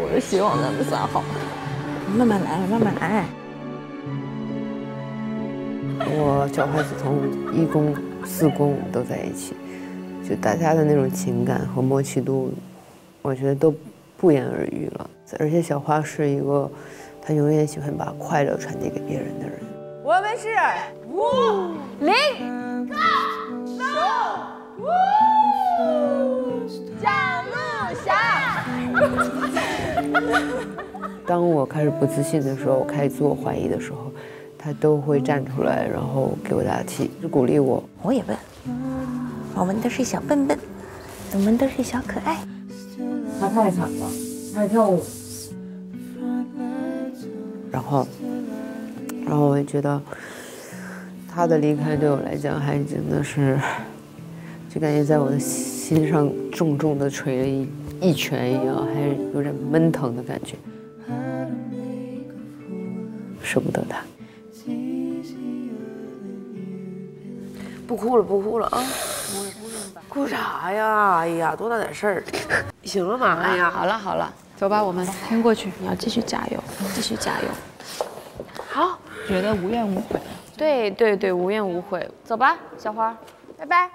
我希望咱们仨好，慢慢来，慢慢来。我小孩子从一公四公都在一起，就大家的那种情感和默契度，我觉得都不言而喻了。而且小花是一个，她永远喜欢把快乐传递给别人的人。我们是5、0、0、0、5，蒋璐霞。当我开始不自信的时候，我开始自我怀疑的时候，她都会站出来，然后给我打气，就鼓励我。我也笨，我们都是小笨笨，我们都是小可爱。她太惨了，她还跳舞。然后我觉得，他的离开对我来讲，还真的是，就感觉在我的心上重重的捶了一拳一样，还是有点闷疼的感觉，舍不得他。不哭了，不哭了啊！哭啥呀？哎呀，多大点事儿！行了嘛，哎呀，好了好了，走吧，我们听过去。你要继续加油，继续加油。好，觉得无怨无悔。对对对，无怨无悔。走吧，小花，拜拜。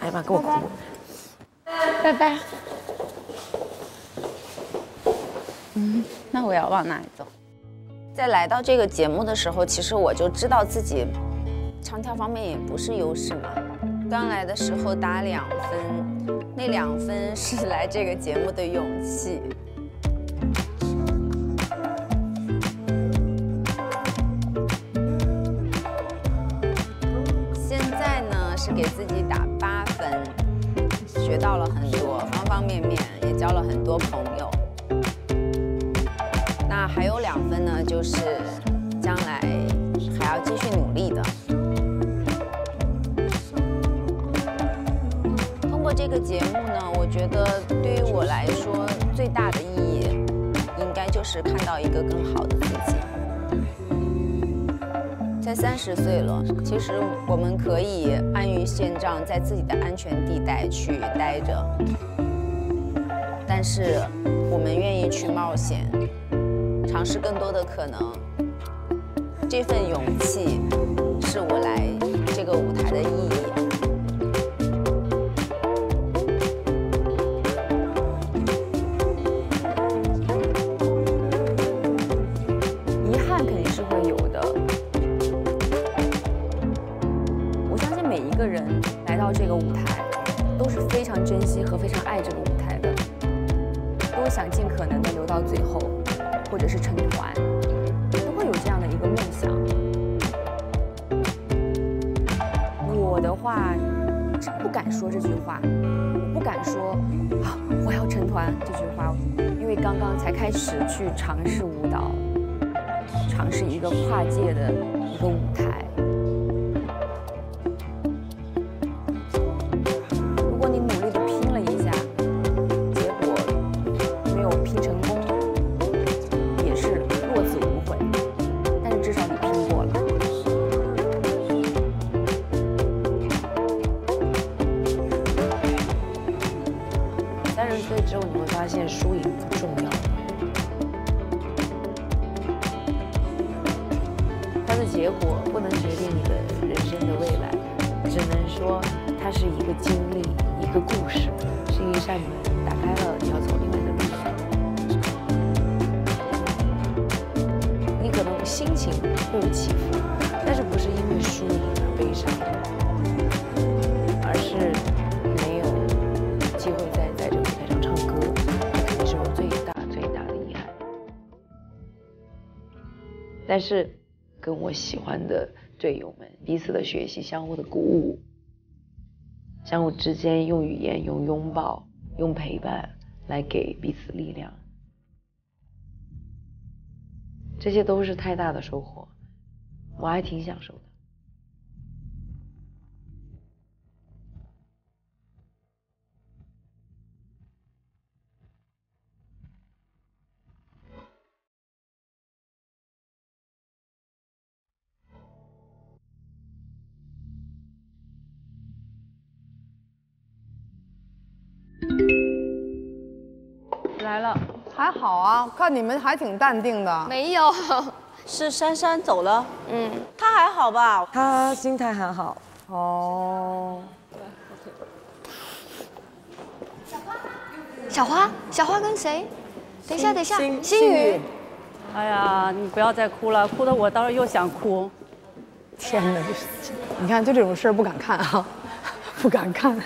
哎呀妈，给我哭！拜拜。嗯，那我要往哪里走？在来到这个节目的时候，其实我就知道自己唱跳方面也不是优势嘛。刚来的时候打2分，那2分是来这个节目的勇气。给自己打8分，学到了很多方方面面，也交了很多朋友。那还有2分呢，就是将来还要继续努力的。通过这个节目呢，我觉得对于我来说最大的意义，应该就是看到一个更好的自己。在30岁了，其实我们可以安于现状，在自己的安全地带去待着。但是，我们愿意去冒险，尝试更多的可能。这份勇气，是我来这个舞台的意义。遗憾肯定是会有的。每个人来到这个舞台，都是非常珍惜和非常爱这个舞台的，都想尽可能的留到最后，或者是成团，都会有这样的一个梦想。我的话是不敢说这句话，我不敢说啊我要成团这句话，因为刚刚才开始去尝试舞蹈，尝试一个跨界的一个舞台。30岁之后，你会发现输赢不重要。它的结果不能决定你的人生的未来，只能说它是一个经历，一个故事，是一扇门，打开了你要走另外的路。你可能心情会有起伏，但是不是因为输赢而悲伤，而是没有机会在这里。但是，跟我喜欢的队友们彼此的学习，相互的鼓舞，相互之间用语言、用拥抱、用陪伴来给彼此力量，这些都是太大的收获，我还挺享受的。来了。还好啊，看你们还挺淡定的。没有，是珊珊走了。嗯，她还好吧？她心态还好。哦。小花，小花跟谁？等一下，等一下，心雨。哎呀，你不要再哭了，哭得我当时又想哭。天哪，你看就这种事儿不敢看啊，不敢看。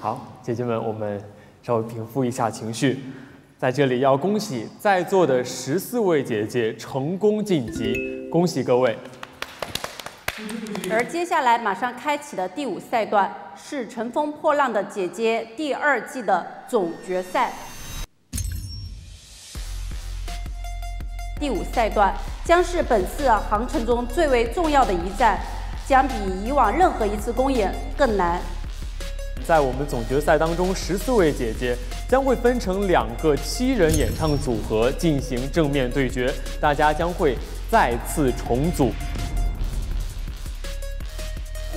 好，姐姐们，我们稍微平复一下情绪。在这里要恭喜在座的14位姐姐成功晋级，恭喜各位。而接下来马上开启的第5赛段是《乘风破浪的姐姐》第2季的总决赛。第5赛段将是本次航程中最为重要的一站，将比以往任何一次公演更难。在我们总决赛当中，14位姐姐将会分成2个7人演唱组合进行正面对决，大家将会再次重组。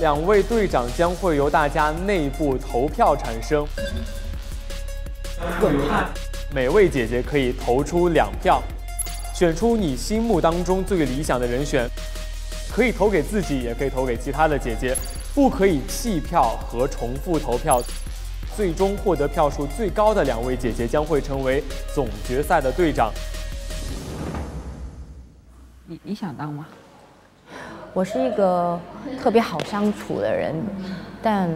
2位队长将会由大家内部投票产生，每位姐姐可以投出2票，选出你心目当中最理想的人选，可以投给自己，也可以投给其他的姐姐，不可以弃票和重复投票。最终获得票数最高的2位姐姐将会成为总决赛的队长。你想当吗？ 我是一个特别好相处的人，但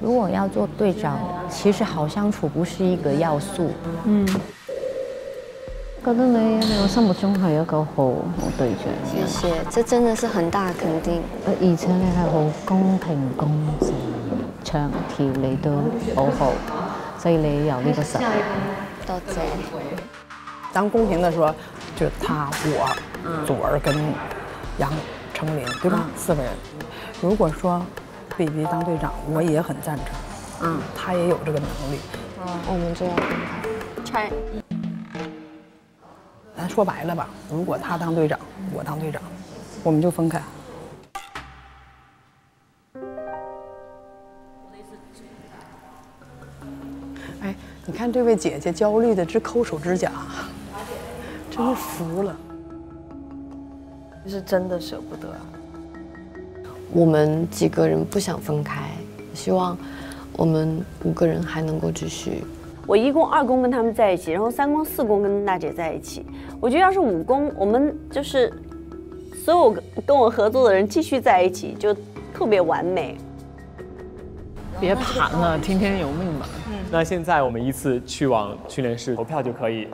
如果要做队长，其实好相处不是一个要素。嗯，覺得你喺我心目中係一個好隊長。謝謝，這真的是很大的肯定。而且你係好公平公正，長條你都好好，所以你有呢個實力。多謝。咱公平地說，就他我祖兒跟楊。 成林对吧？4个人。如果说比比当队长，我也很赞成。嗯，他也有这个能力。嗯，我们这样分开。拆。咱说白了吧，如果他当队长，我当队长，我们就分开。哎，你看这位姐姐焦虑的直抠手指甲，真是服了。 就是真的舍不得。我们几个人不想分开，希望我们5个人还能够继续。我1公、2公跟他们在一起，然后3公、4公跟大姐在一起。我觉得要是5公，我们就是所有跟我合作的人继续在一起，就特别完美。别盘了，听天由命吧。嗯。那现在我们依次去往训练室投票就可以。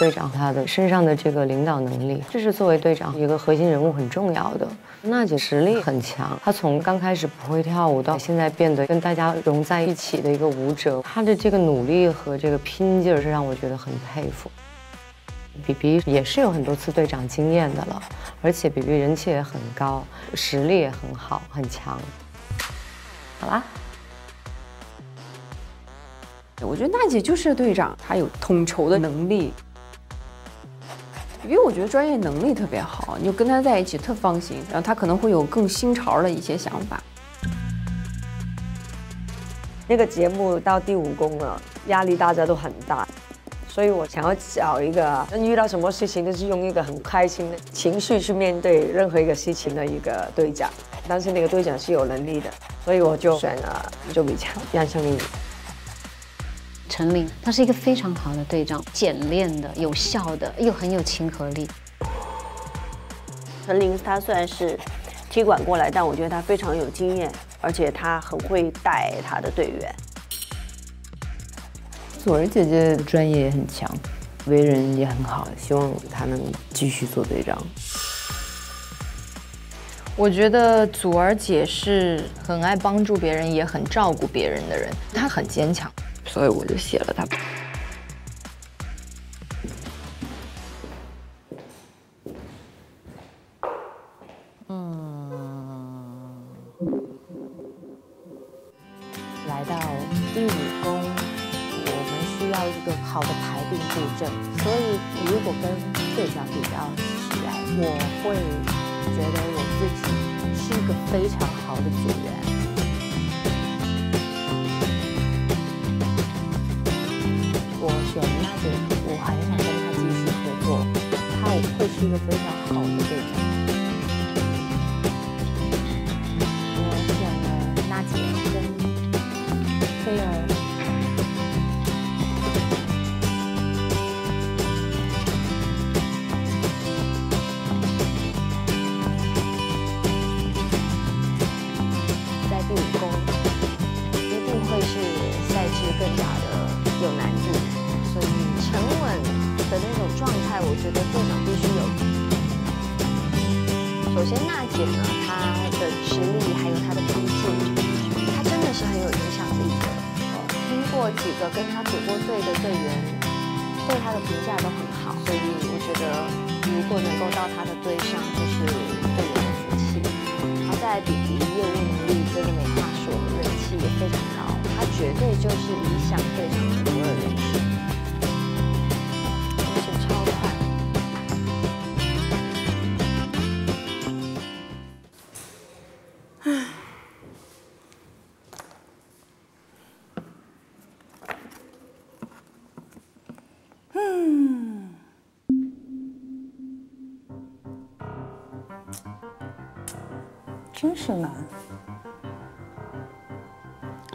队长他的身上的这个领导能力，这是作为队长一个核心人物很重要的。娜姐实力很强，她从刚开始不会跳舞到现在变得跟大家融在一起的一个舞者，她的这个努力和这个拼劲儿是让我觉得很佩服。比比也是有很多次队长经验的了，而且比比人气也很高，实力也很好，很强。好啦。 我觉得娜姐就是队长，她有统筹的能力。因为我觉得专业能力特别好，你就跟她在一起特放心，然后她可能会有更新潮的一些想法。那个节目到第5公了，压力大家都很大，所以我想要找一个遇到什么事情就是用一个很开心的情绪去面对任何一个事情的一个队长。但是那个队长是有能力的，所以我就选了周笔畅、杨丞琳。 陈琳，她是一个非常好的队长，简练的、有效的，又很有亲和力。陈琳她虽然是踢馆过来，但我觉得她非常有经验，而且她很会带她的队员。祖儿姐姐专业也很强，为人也很好，希望她能继续做队长。我觉得祖儿姐是很爱帮助别人，也很照顾别人的人，她很坚强。 所以我就写了他。嗯，来到第5公，我们需要一个。好的排病布阵。所以如果跟队长比较起来，我会觉得我自己是一个非常好的组员。 选娜姐，我还想跟她继续合作，她会是一个非常好的队长。我选了娜姐跟菲儿。在第5宫，一定会是赛制更加的有难度。 所以沉稳的那种状态，我觉得队长必须有。首先，娜姐呢，她的实力还有她的拼劲，她真的是很有影响力的。听过几个跟她组过队的队员，对她的评价都很好，所以我觉得如果能够到她的队上，就是队员的福气。她在弟弟业务能力真的没话说，人气也非常高，她绝对就是理想队长的人选。 真是难。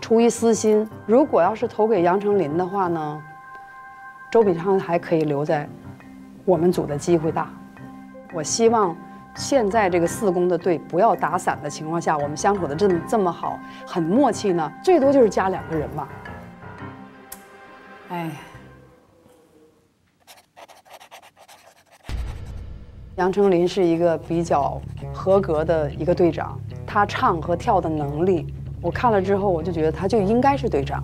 出于私心，如果要是投给杨丞琳的话呢，周笔畅还可以留在我们组的机会大。我希望现在这个4宫的队不要打散的情况下，我们相处的这么好，很默契呢，最多就是加2个人吧。哎，杨丞琳是一个比较。 合格的一个队长，他唱和跳的能力，我看了之后我就觉得他就应该是队长。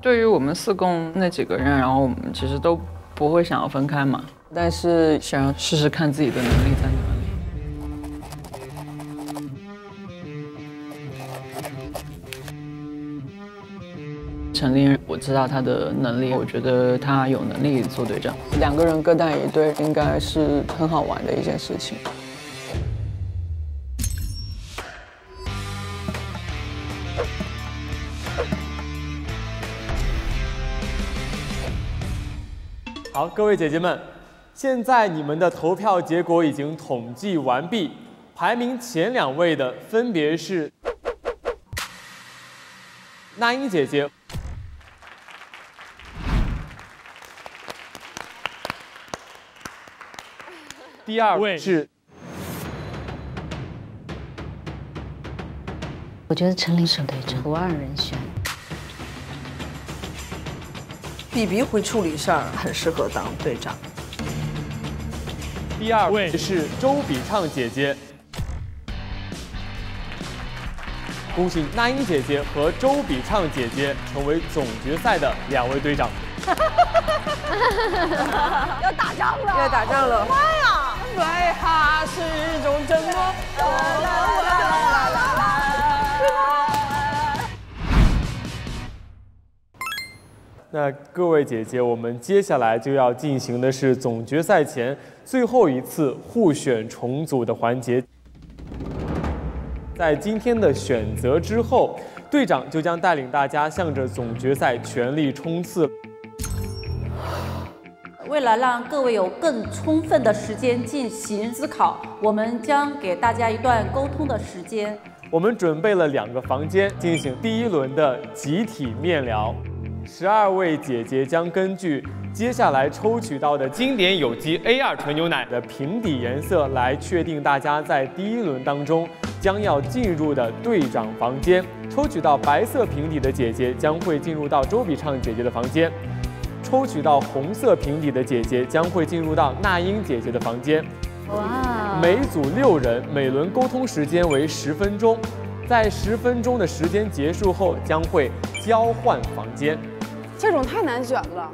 对于我们4宫那几个人，然后我们其实都不会想要分开嘛。 但是想要试试看自己的能力在哪里。陈琳，我知道她的能力，我觉得她有能力做队长。2个人各带一队，应该是很好玩的一件事情。好，各位姐姐们。 现在你们的投票结果已经统计完毕，排名前2位的分别是那英姐姐、第2位是。我觉得陈琳是队长，不2人选。比比会处理事儿，很适合当队长。 第2位是周笔畅姐姐，恭喜那英姐姐和周笔畅姐姐成为总决赛的2位队长。要打仗了！要打仗了！妈呀！对哈是一种折磨。那各位姐姐，我们接下来就要进行的是总决赛前。 最后一次互选重组的环节，在今天的选择之后，队长就将带领大家向着总决赛全力冲刺。为了让各位有更充分的时间进行思考，我们将给大家一段沟通的时间。我们准备了2个房间进行第一轮的集体面聊。 12位姐姐将根据接下来抽取到的经典有机 A2 纯牛奶的瓶底颜色来确定大家在第1轮当中将要进入的队长房间。抽取到白色瓶底的姐姐将会进入到周笔畅姐姐的房间，抽取到红色瓶底的姐姐将会进入到那英姐姐的房间。哇！每组6人，每轮沟通时间为10分钟。在10分钟的时间结束后将会交换房间。这种太难选了。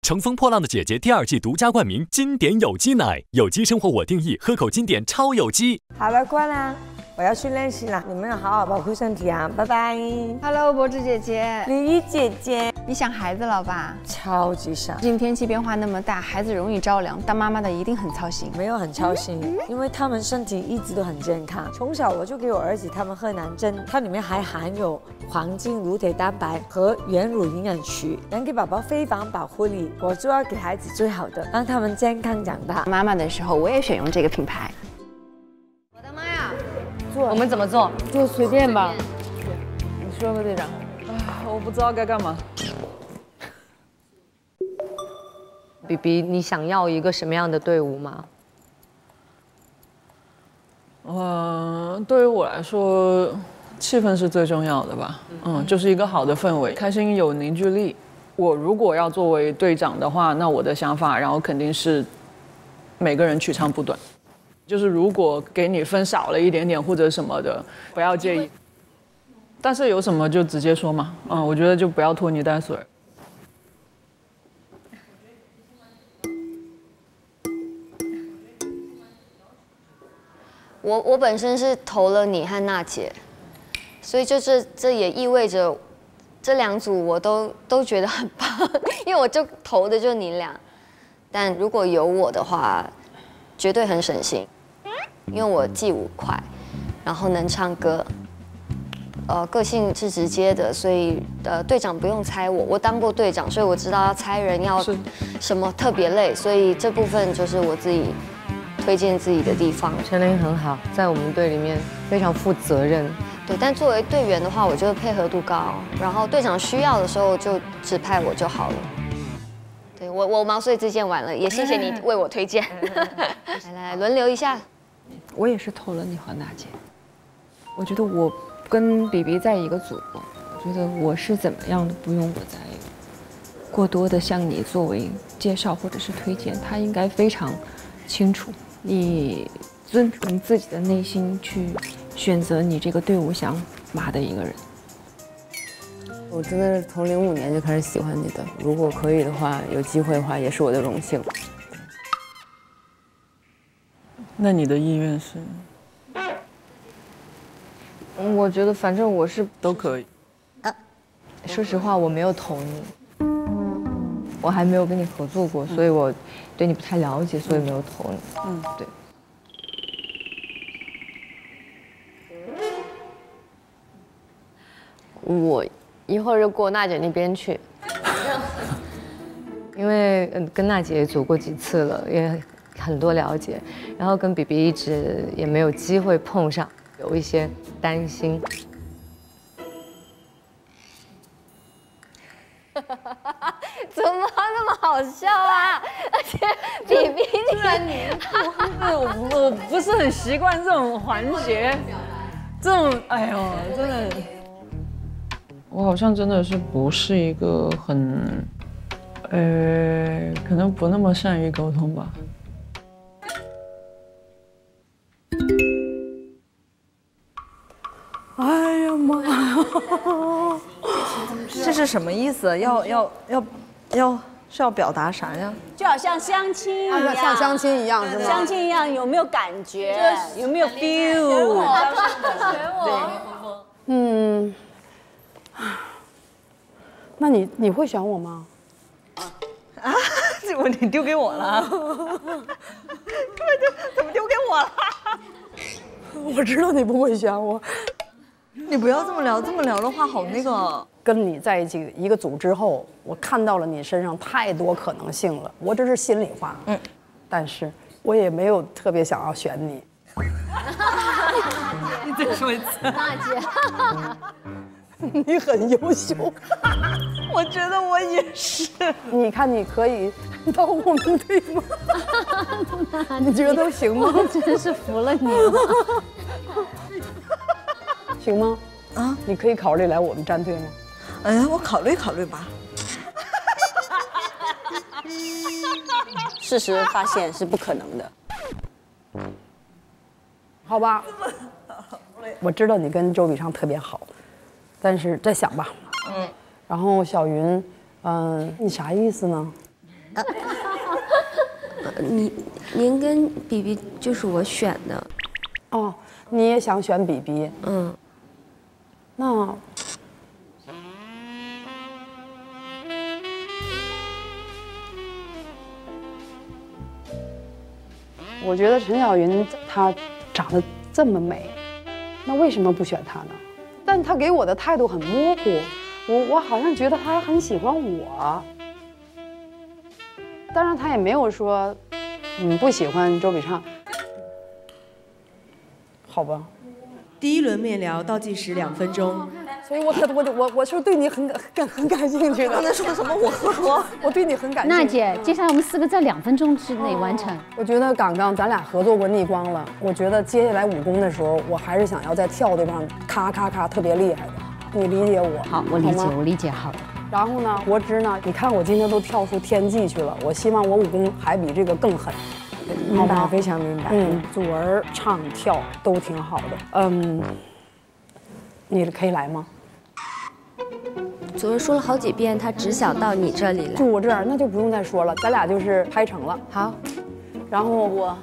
《乘风破浪的姐姐》第2季独家冠名经典有机奶，有机生活我定义，喝口经典超有机。好了，乖啦，我要去练习了，你们要好好保护身体啊，拜拜。Hello， 博主姐姐，李玉姐姐，你想孩子了吧？超级想。最近天气变化那么大，孩子容易着凉，当妈妈的一定很操心。没有很操心，因为他们身体一直都很健康。从小我就给我儿子他们喝南针，它里面还含有黄金乳铁蛋白和原乳营养曲，能给宝宝非凡保护力。 我就要给孩子最好的，让他们健康长大。妈妈的时候，我也选用这个品牌。我的妈呀！做我们怎么做？做随便吧。你说吧，队长。啊，我不知道该干嘛。比比，你想要一个什么样的队伍吗？对于我来说，气氛是最重要的吧。就是一个好的氛围，开心有凝聚力。 我如果要作为队长的话，那我的想法，然后肯定是每个人取长补短，就是如果给你分少了一点点或者什么的，不要介意。但是有什么就直接说嘛，我觉得就不要拖泥带水。我本身是投了你和娜姐，所以就是这也意味着。 这两组我都觉得很棒，因为我就投的就你俩，但如果有我的话，绝对很省心，因为我记5块，然后能唱歌，个性是直接的，所以队长不用猜我，我当过队长，所以我知道要猜人要什么特别累，所以这部分就是我自己推荐自己的地方。陈琳很好，在我们队里面非常负责任。 对，但作为队员的话，我觉得配合度高，然后队长需要的时候就指派我就好了。对我毛遂自荐完了，也谢谢你为我推荐。来来，轮流一下。我也是投了你和娜姐。我觉得我跟比比在一个组，我觉得我是怎么样的不用我再过多的向你作为介绍或者是推荐，他应该非常清楚，你遵从自己的内心去。 选择你这个队伍想马的一个人，我真的是从05年就开始喜欢你的。如果可以的话，有机会的话，也是我的荣幸。那你的意愿是？我觉得反正我是都可以。说实话，我没有投你，我还没有跟你合作过，所以我对你不太了解，所以没有投你。对。 我一会儿就过娜姐那边去，因为跟娜姐也组过几次了，也很多了解，然后跟比比一直也没有机会碰上，有一些担心。怎么那么好笑啊？而且比比你，我不是很习惯这种环节，这种哎呦，真的。 我好像真的是不是一个很，可能不那么善于沟通吧。哎呀妈呀！这是什么意思？是要表达啥呀？就好像相亲一样，像相亲一样是吗？相亲一样有没有感觉？有没有 feel？ 对。那你会选我吗？啊！这你丢给我了，怎么丢给我了？我知道你不会选我，你不要这么聊的话好那个。跟你在一起一个组之后，我看到了你身上太多可能性了，我这是心里话。但是我也没有特别想要选你。你再说一次，大姐。 你很优秀，我觉得我也是。你看，你可以到我们队吗？你觉得行吗？我真是服了你了。行吗？啊，你可以考虑来我们战队吗？我考虑考虑吧。事实发现是不可能的。好吧？我知道你跟周笔畅特别好，但是再想吧。嗯。然后小云，你啥意思呢？您跟比比就是我选的。哦，你也想选比比？嗯。那。 我觉得陈小云她长得这么美，那为什么不选她呢？但她给我的态度很模糊，我好像觉得她很喜欢我。当然，她也没有说，不喜欢周笔畅。好吧。第一轮面聊倒计时2分钟，所以我是对你很感兴趣的。刚才说什么？我对你很感兴趣。娜姐，接下来我们4个在2分钟之内完成。我觉得刚刚咱俩合作过逆光了，我觉得接下来武功的时候，我还是想要在跳对方咔咔咔特别厉害的。你理解我？好，我理解，我理解。好的。然后呢，国枝呢？你看我今天都跳出天际去了，我希望我武功还比这个更狠。 明白，非常明白。左儿唱跳都挺好的。你可以来吗？左儿说了好几遍，他只想到你这里来。就我这儿，那就不用再说了，咱俩就是拍成了。好。然后我，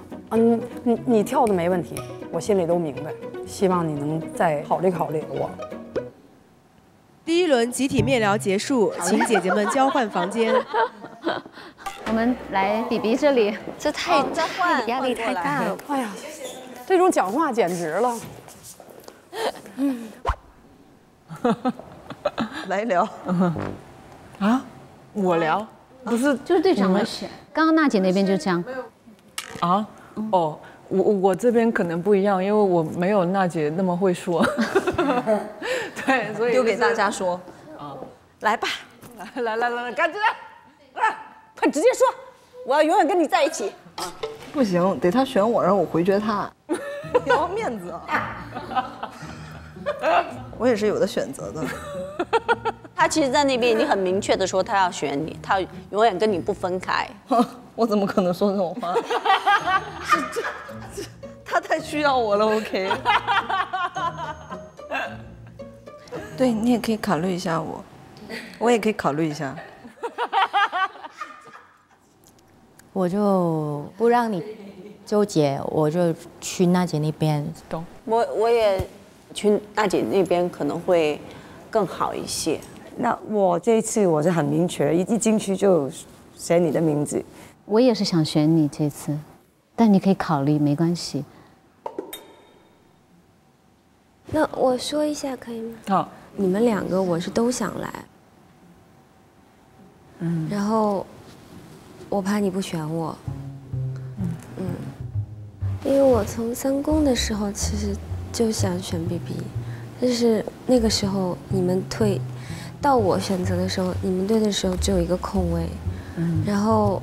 你跳的没问题，我心里都明白。希望你能再考虑考虑我。第一轮集体面聊结束，请姐姐们交换房间。我们来比比这里，这太压力太大了。哎呀，这种讲话简直了。来聊。啊，我聊？不是，就是对场的事。刚刚娜姐那边就这样。啊？哦，我这边可能不一样，因为我没有娜姐那么会说。对，所以丢给大家说。啊，来吧，来，赶紧来，啊！ 快直接说，我要永远跟你在一起。啊，不行，得他选我，让我回绝他，也要面子啊。我也是有的选择的。他其实，在那边已经很明确的说，他要选你，他永远跟你不分开。我怎么可能说这种话？他太需要我了 ，OK。对你也可以考虑一下我，我也可以考虑一下。 我就不让你纠结，我就去娜姐那边。懂。我也去娜姐那边可能会更好一些。那我这一次我是很明确，一进去就写你的名字。我也是想选你这次，但你可以考虑，没关系。那我说一下可以吗？好。你们2个我是都想来。嗯。然后。 我怕你不选我，因为我从3公的时候其实就想选 BB， 但是那个时候你们退，到我选择的时候，你们队的时候只有一个空位，然后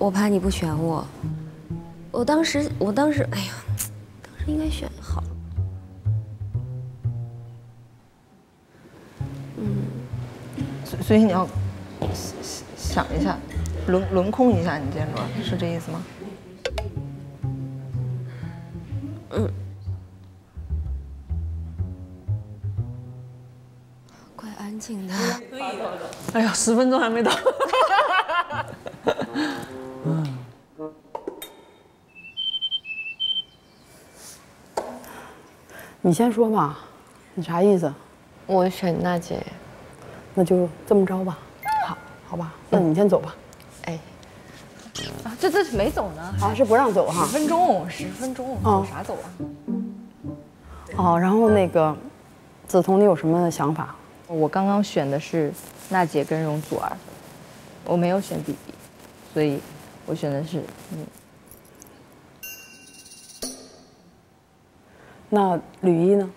我怕你不选我，我当时哎呀，当时应该选好了，所以你要想一下。 轮空一下，你这轮是这意思吗？怪安静的。哎呀，10分钟还没到。你先说吧，你啥意思？我选娜姐，那就这么着吧。好，好吧，那你先走吧。 哎，啊，这没走呢？啊，是不让走哈？10分钟，走啥走啊？哦，然后那个，梓潼，你有什么想法？我刚刚选的是娜姐跟容祖儿，我没有选 BB， 所以我选的是你。那吕一呢？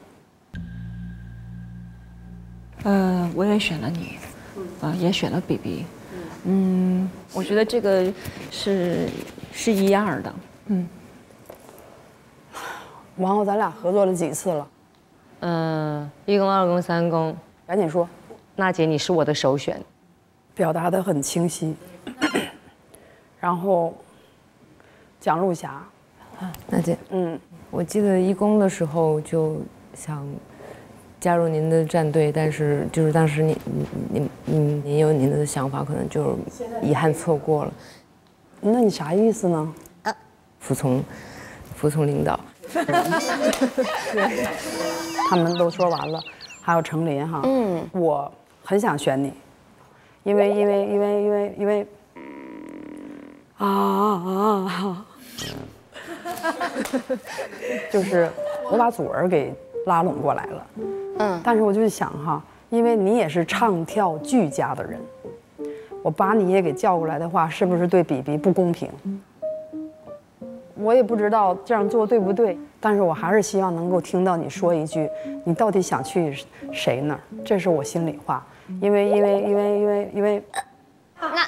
我也选了你，也选了 BB。 我觉得这个是1-2的。王浩，咱俩合作了几次了？1公、2公、3公，赶紧说。娜姐，你是我的首选，表达得很清晰。然后，蒋璐霞，啊，娜姐，我记得一公的时候就想加入您的战队，但是就是当时您有您的想法，可能就遗憾错过了。那你啥意思呢？啊，服从领导。他们都说完了，还有程琳哈，我很想选你，因为啊。 就是我把祖儿给拉拢过来了，但是我就想哈，因为你也是唱跳俱佳的人，我把你也给叫过来的话，是不是对比比不公平？我也不知道这样做对不对，但是我还是希望能够听到你说一句，你到底想去谁那儿？这是我心里话，因为。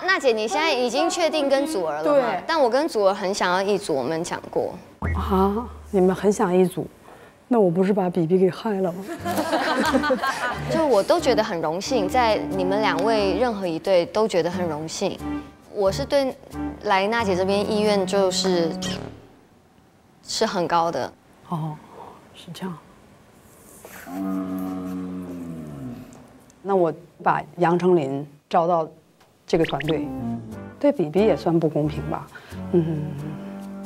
娜姐，你现在已经确定跟祖儿了吗？对。但我跟祖儿很想要一组，我们讲过。啊，你们很想一组，那我不是把比比给害了吗？就我都觉得很荣幸，在你们两位任何一对都觉得很荣幸。我是对来娜姐这边意愿就是很高的。哦，是这样。那我把杨丞琳招到。 这个团队对比比也算不公平吧，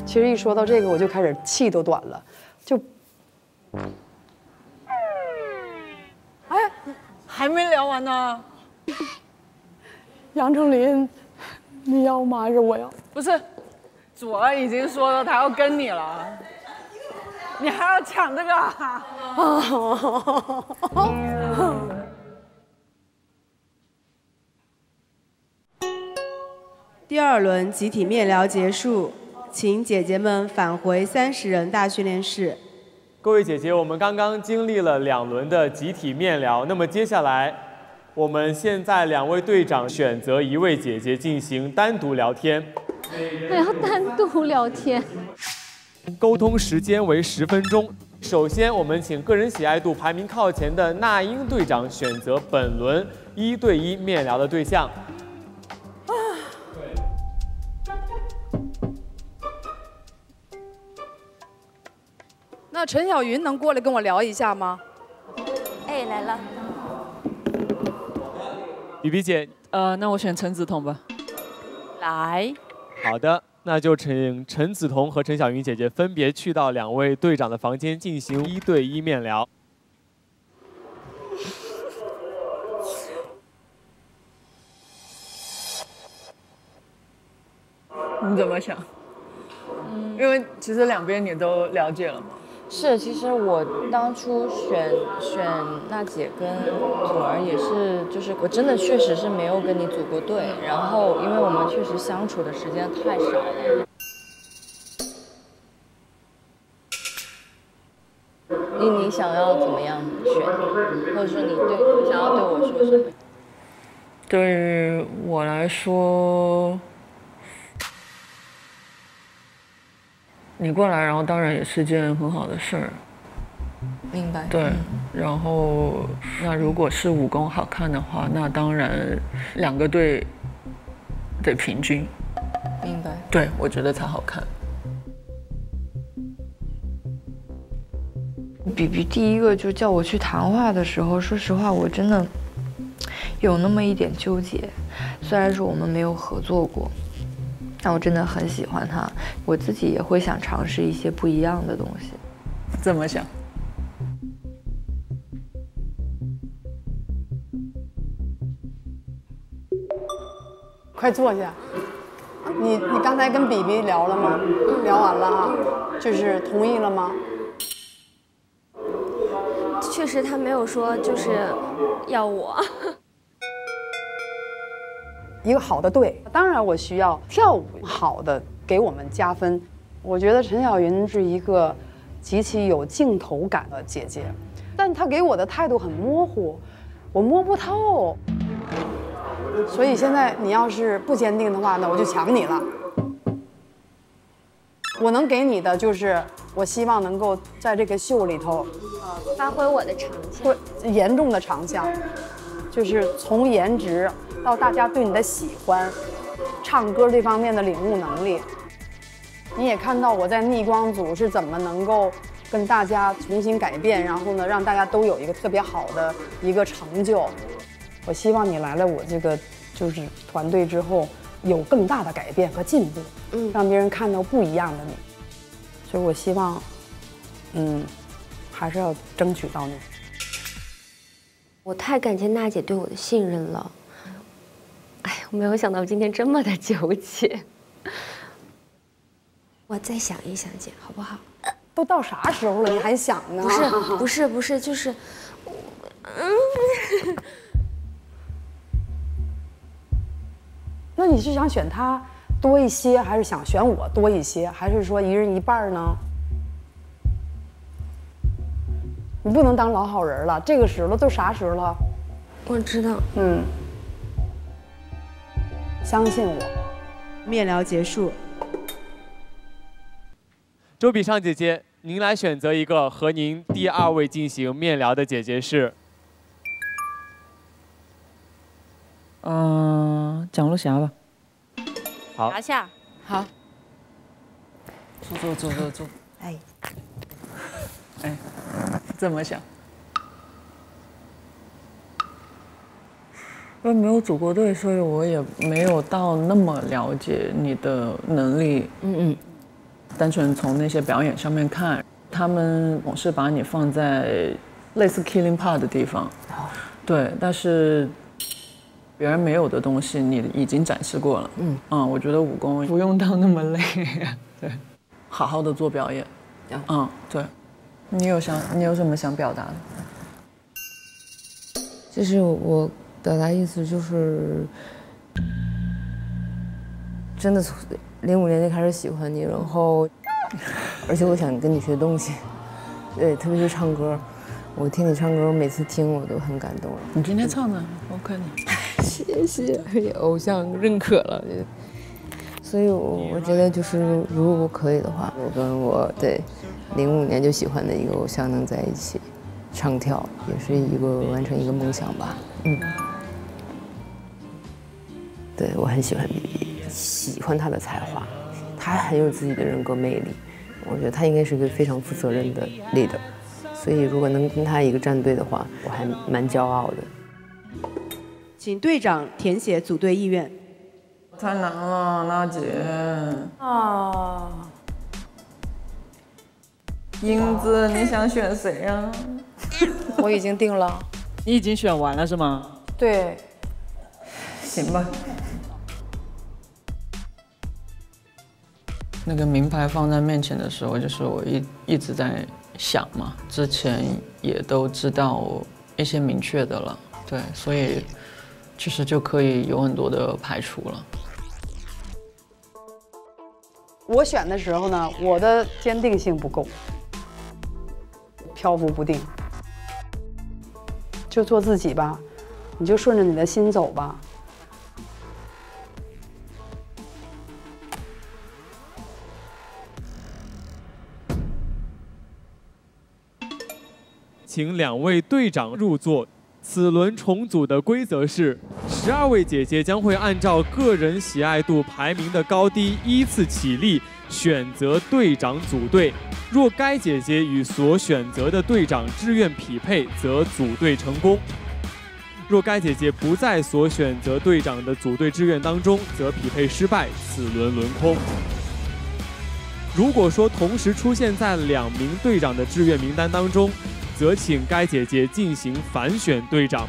其实一说到这个，我就开始气都短了，就，哎，还没聊完呢。杨丞琳，你要吗？还是我要？不是，祖儿已经说了，他要跟你了，你还要抢这个？啊！ 第二轮集体面聊结束，请姐姐们返回30人大训练室。各位姐姐，我们刚刚经历了2轮的集体面聊，那么接下来，我们现在2位队长选择1位姐姐进行单独聊天。还要单独聊天？沟通时间为10分钟。首先，我们请个人喜爱度排名靠前的那英队长选择本轮1对1面聊的对象。 那陈小云能过来跟我聊一下吗？哎，来了。比比姐，那我选陈梓童吧。来。好的，那就请陈梓童和陈小云姐姐分别去到2位队长的房间进行1对1面聊。你怎么想？因为其实2边你都了解了嘛。 是，其实我当初选娜姐跟祖儿也是，就是我真的确实是没有跟你组过队，然后因为我们确实相处的时间太少了。你想要怎么样选，或者说你对想要对我说什么？对于我来说。 你过来，然后当然也是件很好的事儿。明白。对，然后那如果是武功好看的话，那当然2个队得平均。明白。对，我觉得才好看。比比第一个就叫我去谈话的时候，说实话，我真的有那么一点纠结，虽然说我们没有合作过。 但我真的很喜欢他，我自己也会想尝试一些不一样的东西。怎么想？快坐下。你刚才跟比比聊了吗？聊完了哈，就是同意了吗？确实，他没有说就是要我。 一个好的队，当然我需要跳舞好的给我们加分。我觉得陈小云是一个极其有镜头感的姐姐，但她给我的态度很模糊，我摸不透。所以现在你要是不坚定的话，那我就抢你了。我能给你的就是，我希望能够在这个秀里头，发挥我的长项，对，严重的长项，就是从颜值。 到大家对你的喜欢，唱歌这方面的领悟能力，你也看到我在逆光组是怎么能够跟大家重新改变，然后呢，让大家都有一个特别好的一个成就。我希望你来了我这个就是团队之后，有更大的改变和进步，让别人看到不一样的你。所以我希望，还是要争取到你。我太感谢娜姐对我的信任了。哎，我没有想到今天这么的纠结。 我再想一想，姐，好不好？都到啥时候了，你还想呢？不是，就是，那你是想选他多一些，还是想选我多一些，还是说一人一半呢？你不能当老好人了，这个时候都啥时候了？我知道，相信我。面聊结束。 周笔畅姐姐，您来选择一个和您第二位进行面聊的姐姐是，蒋璐霞吧。好，拿下。好。坐。哎，这么想？因为没有组过队，所以我也没有到那么了解你的能力。单纯从那些表演上面看，他们总是把你放在类似 killing part 的地方，对，但是别人没有的东西你已经展示过了，我觉得武功不用到那么累，对，好好的做表演，对，你有什么想表达的？就是我表达意思就是，真的从。 05年就开始喜欢你，然后，而且我想跟你学东西，对，特别是唱歌，我听你唱歌，我每次听我都很感动。你今天唱的 OK 呢？谢谢，偶像认可了。所以我觉得就是，如果我可以的话，我跟我对05年就喜欢的一个偶像能在一起唱跳，也是一个完成一个梦想吧。对我很喜欢 BB。 喜欢他的才华，他很有自己的人格魅力，我觉得他应该是一个非常负责任的 leader， 所以如果能跟他一个战队的话，我还蛮骄傲的。请队长填写组队意愿。太难了，娜姐。英子，你想选谁呀？我已经定了。你已经选完了是吗？对。行吧。 那个名牌放在面前的时候，就是我一直在想嘛，之前也都知道一些明确的了，对，所以其实就可以有很多的排除了。我选的时候呢，我的坚定性不够，漂浮不定，就做自己吧，你就顺着你的心走吧。 请两位队长入座。此轮重组的规则是，12位姐姐将会按照个人喜爱度排名的高低依次起立，选择队长组队。若该姐姐与所选择的队长志愿匹配，则组队成功；若该姐姐不在所选择队长的组队志愿当中，则匹配失败，此轮轮空。 如果说同时出现在2名队长的志愿名单当中，则请该姐姐进行反选队长。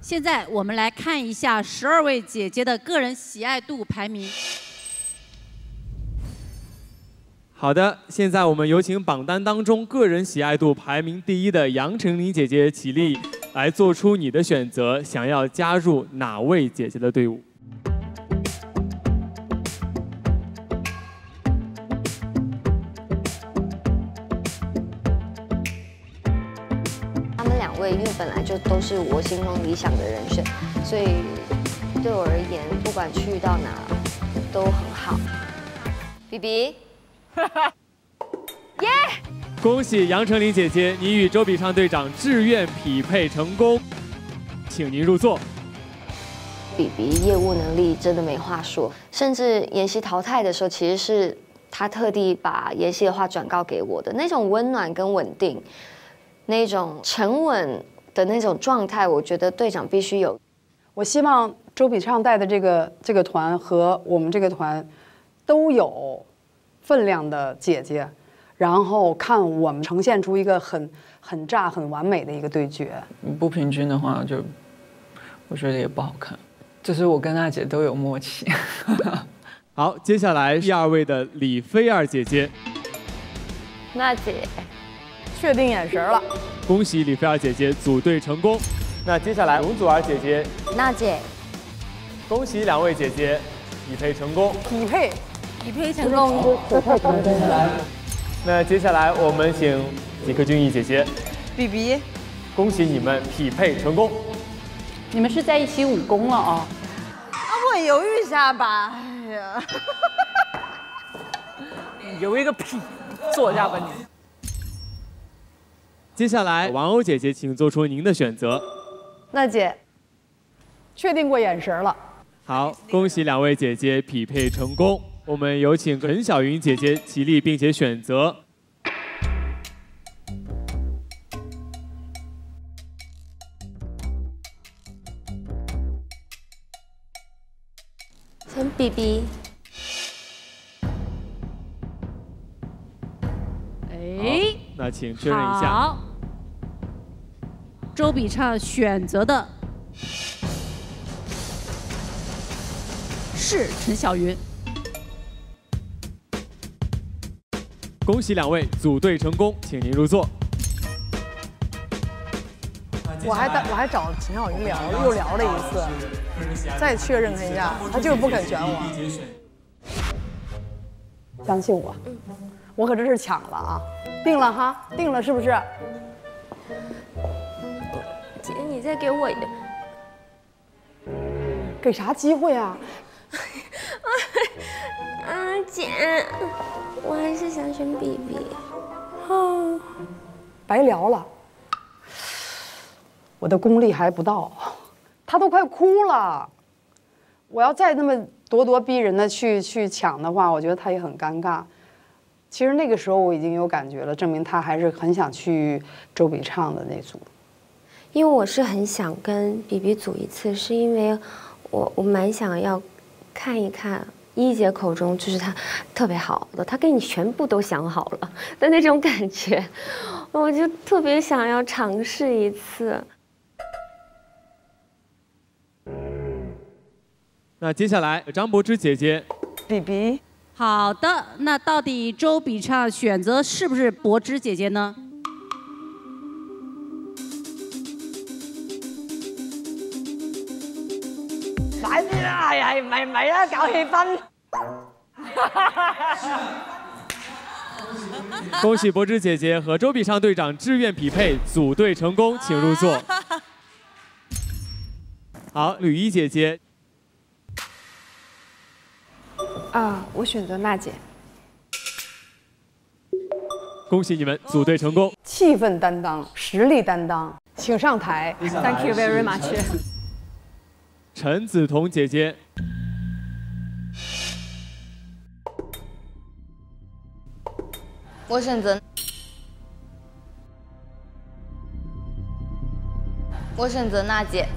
现在我们来看一下12位姐姐的个人喜爱度排名。好的，现在我们有请榜单当中个人喜爱度排名第1的杨丞琳姐姐起立，来做出你的选择，想要加入哪位姐姐的队伍？ 因为本来就都是我心中理想的人选，所以对我而言，不管去到哪都很好。BB， 耶！恭喜杨丞琳姐姐，你与周笔畅队长志愿匹配成功，请您入座。笔业务能力真的没话说，甚至妍希淘汰的时候，其实是他特地把妍希的话转告给我的，那种温暖跟稳定，那种沉稳的那种状态，我觉得队长必须有。我希望周笔畅带的这个团和我们这个团都有分量的姐姐，然后看我们呈现出一个很炸、很完美的一个对决。不平均的话就。 我觉得也不好看，就是我跟娜姐都有默契。好，接下来第二位的李菲儿姐姐，娜姐确定眼神了，恭喜李菲儿姐姐组队成功。那接下来容祖儿姐姐，娜姐，恭喜两位姐姐匹配成功，匹配成功。那接下来我们请吉克隽逸姐姐，比，恭喜你们匹配成功。 你们是在一起武功了哦？那我犹豫一下吧。哎呀，犹豫个屁！坐下吧你。接下来，玩偶姐姐，请做出您的选择。娜姐，确定过眼神了。好，恭喜两位姐姐匹配成功。我们有请陈小云姐姐起立，并且选择。 BB， 哎，那请确认一下。好，周笔畅选择的是陈小云。恭喜两位组队成功，请您入座。我还找陈小云又聊了一次。 再确认一下，他就是不肯选我。相信我，我可真是抢了啊！定了哈，定了是不是？姐，你再给我一个，给啥机会啊？姐，我还是想选 BB。啊，白聊了，我的功力还不到。 他都快哭了，我要再那么咄咄逼人的去抢的话，我觉得他也很尴尬。其实那个时候我已经有感觉了，证明他还是很想去周笔畅的那组。因为我是很想跟比比组一次，是因为我蛮想要看一看一姐口中就是他特别好的，他给你全部都想好了的那种感觉，我就特别想要尝试一次。 那接下来，张柏芝姐姐，比，好的，那到底周笔畅选择是不是柏芝姐姐呢？快啲啦，係咪啊？搞氣氛！恭喜柏芝姐姐和周笔畅队长志愿匹配，组队成功，请入座。好，吕一姐姐。 啊，我选择娜姐。恭喜你们组队成功！气氛担当，实力担当，请上台。Thank you very much。陈梓童姐姐，我选择，娜姐。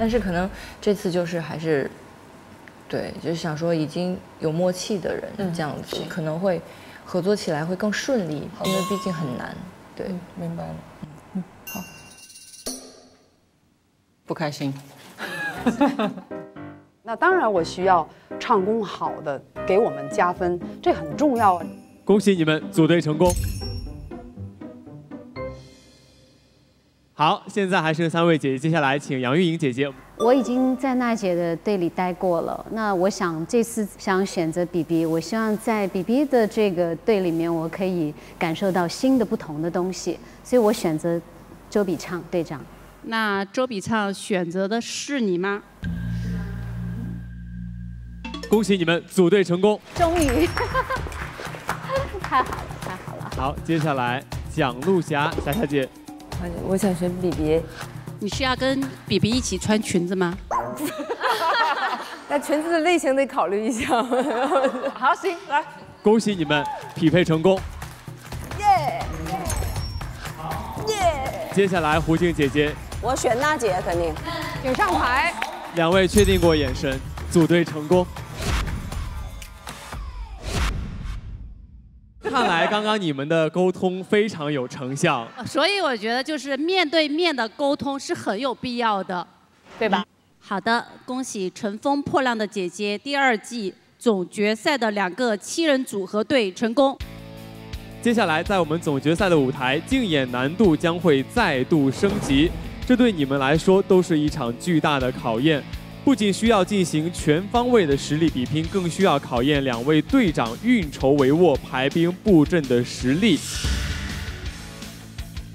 但是可能这次就是还是，对，就是想说已经有默契的人、这样子，可能会合作起来会更顺利，因为毕竟很难。对，明白了。好。不开心。那当然，我需要唱功好的给我们加分，这很重要啊。恭喜你们组队成功。 好，现在还剩三位姐姐，接下来请杨钰莹姐姐。我已经在娜姐的队里待过了，那我想这次想选择 BB， 我希望在 BB 的这个队里面，我可以感受到新的不同的东西，所以我选择周笔畅队长。那周笔畅选择的是你吗？恭喜你们组队成功！终于，太好了，太好了。好，接下来蒋璐霞，霞姐。我想选比比。你是要跟比比一起穿裙子吗？那裙子的类型得考虑一下。好，行，来，恭喜你们匹配成功。耶！耶！接下来胡静姐姐，我选娜姐肯定，请上牌。两位确定过眼神，组队成功。 看来刚刚你们的沟通非常有成效，所以我觉得就是面对面的沟通是很有必要的，对吧？好的，恭喜《乘风破浪的姐姐》第二季总决赛的2个7人组合队成功。接下来在我们总决赛的舞台，竞演难度将会再度升级，这对你们来说都是一场巨大的考验。 不仅需要进行全方位的实力比拼，更需要考验两位队长运筹帷幄、排兵布阵的实力。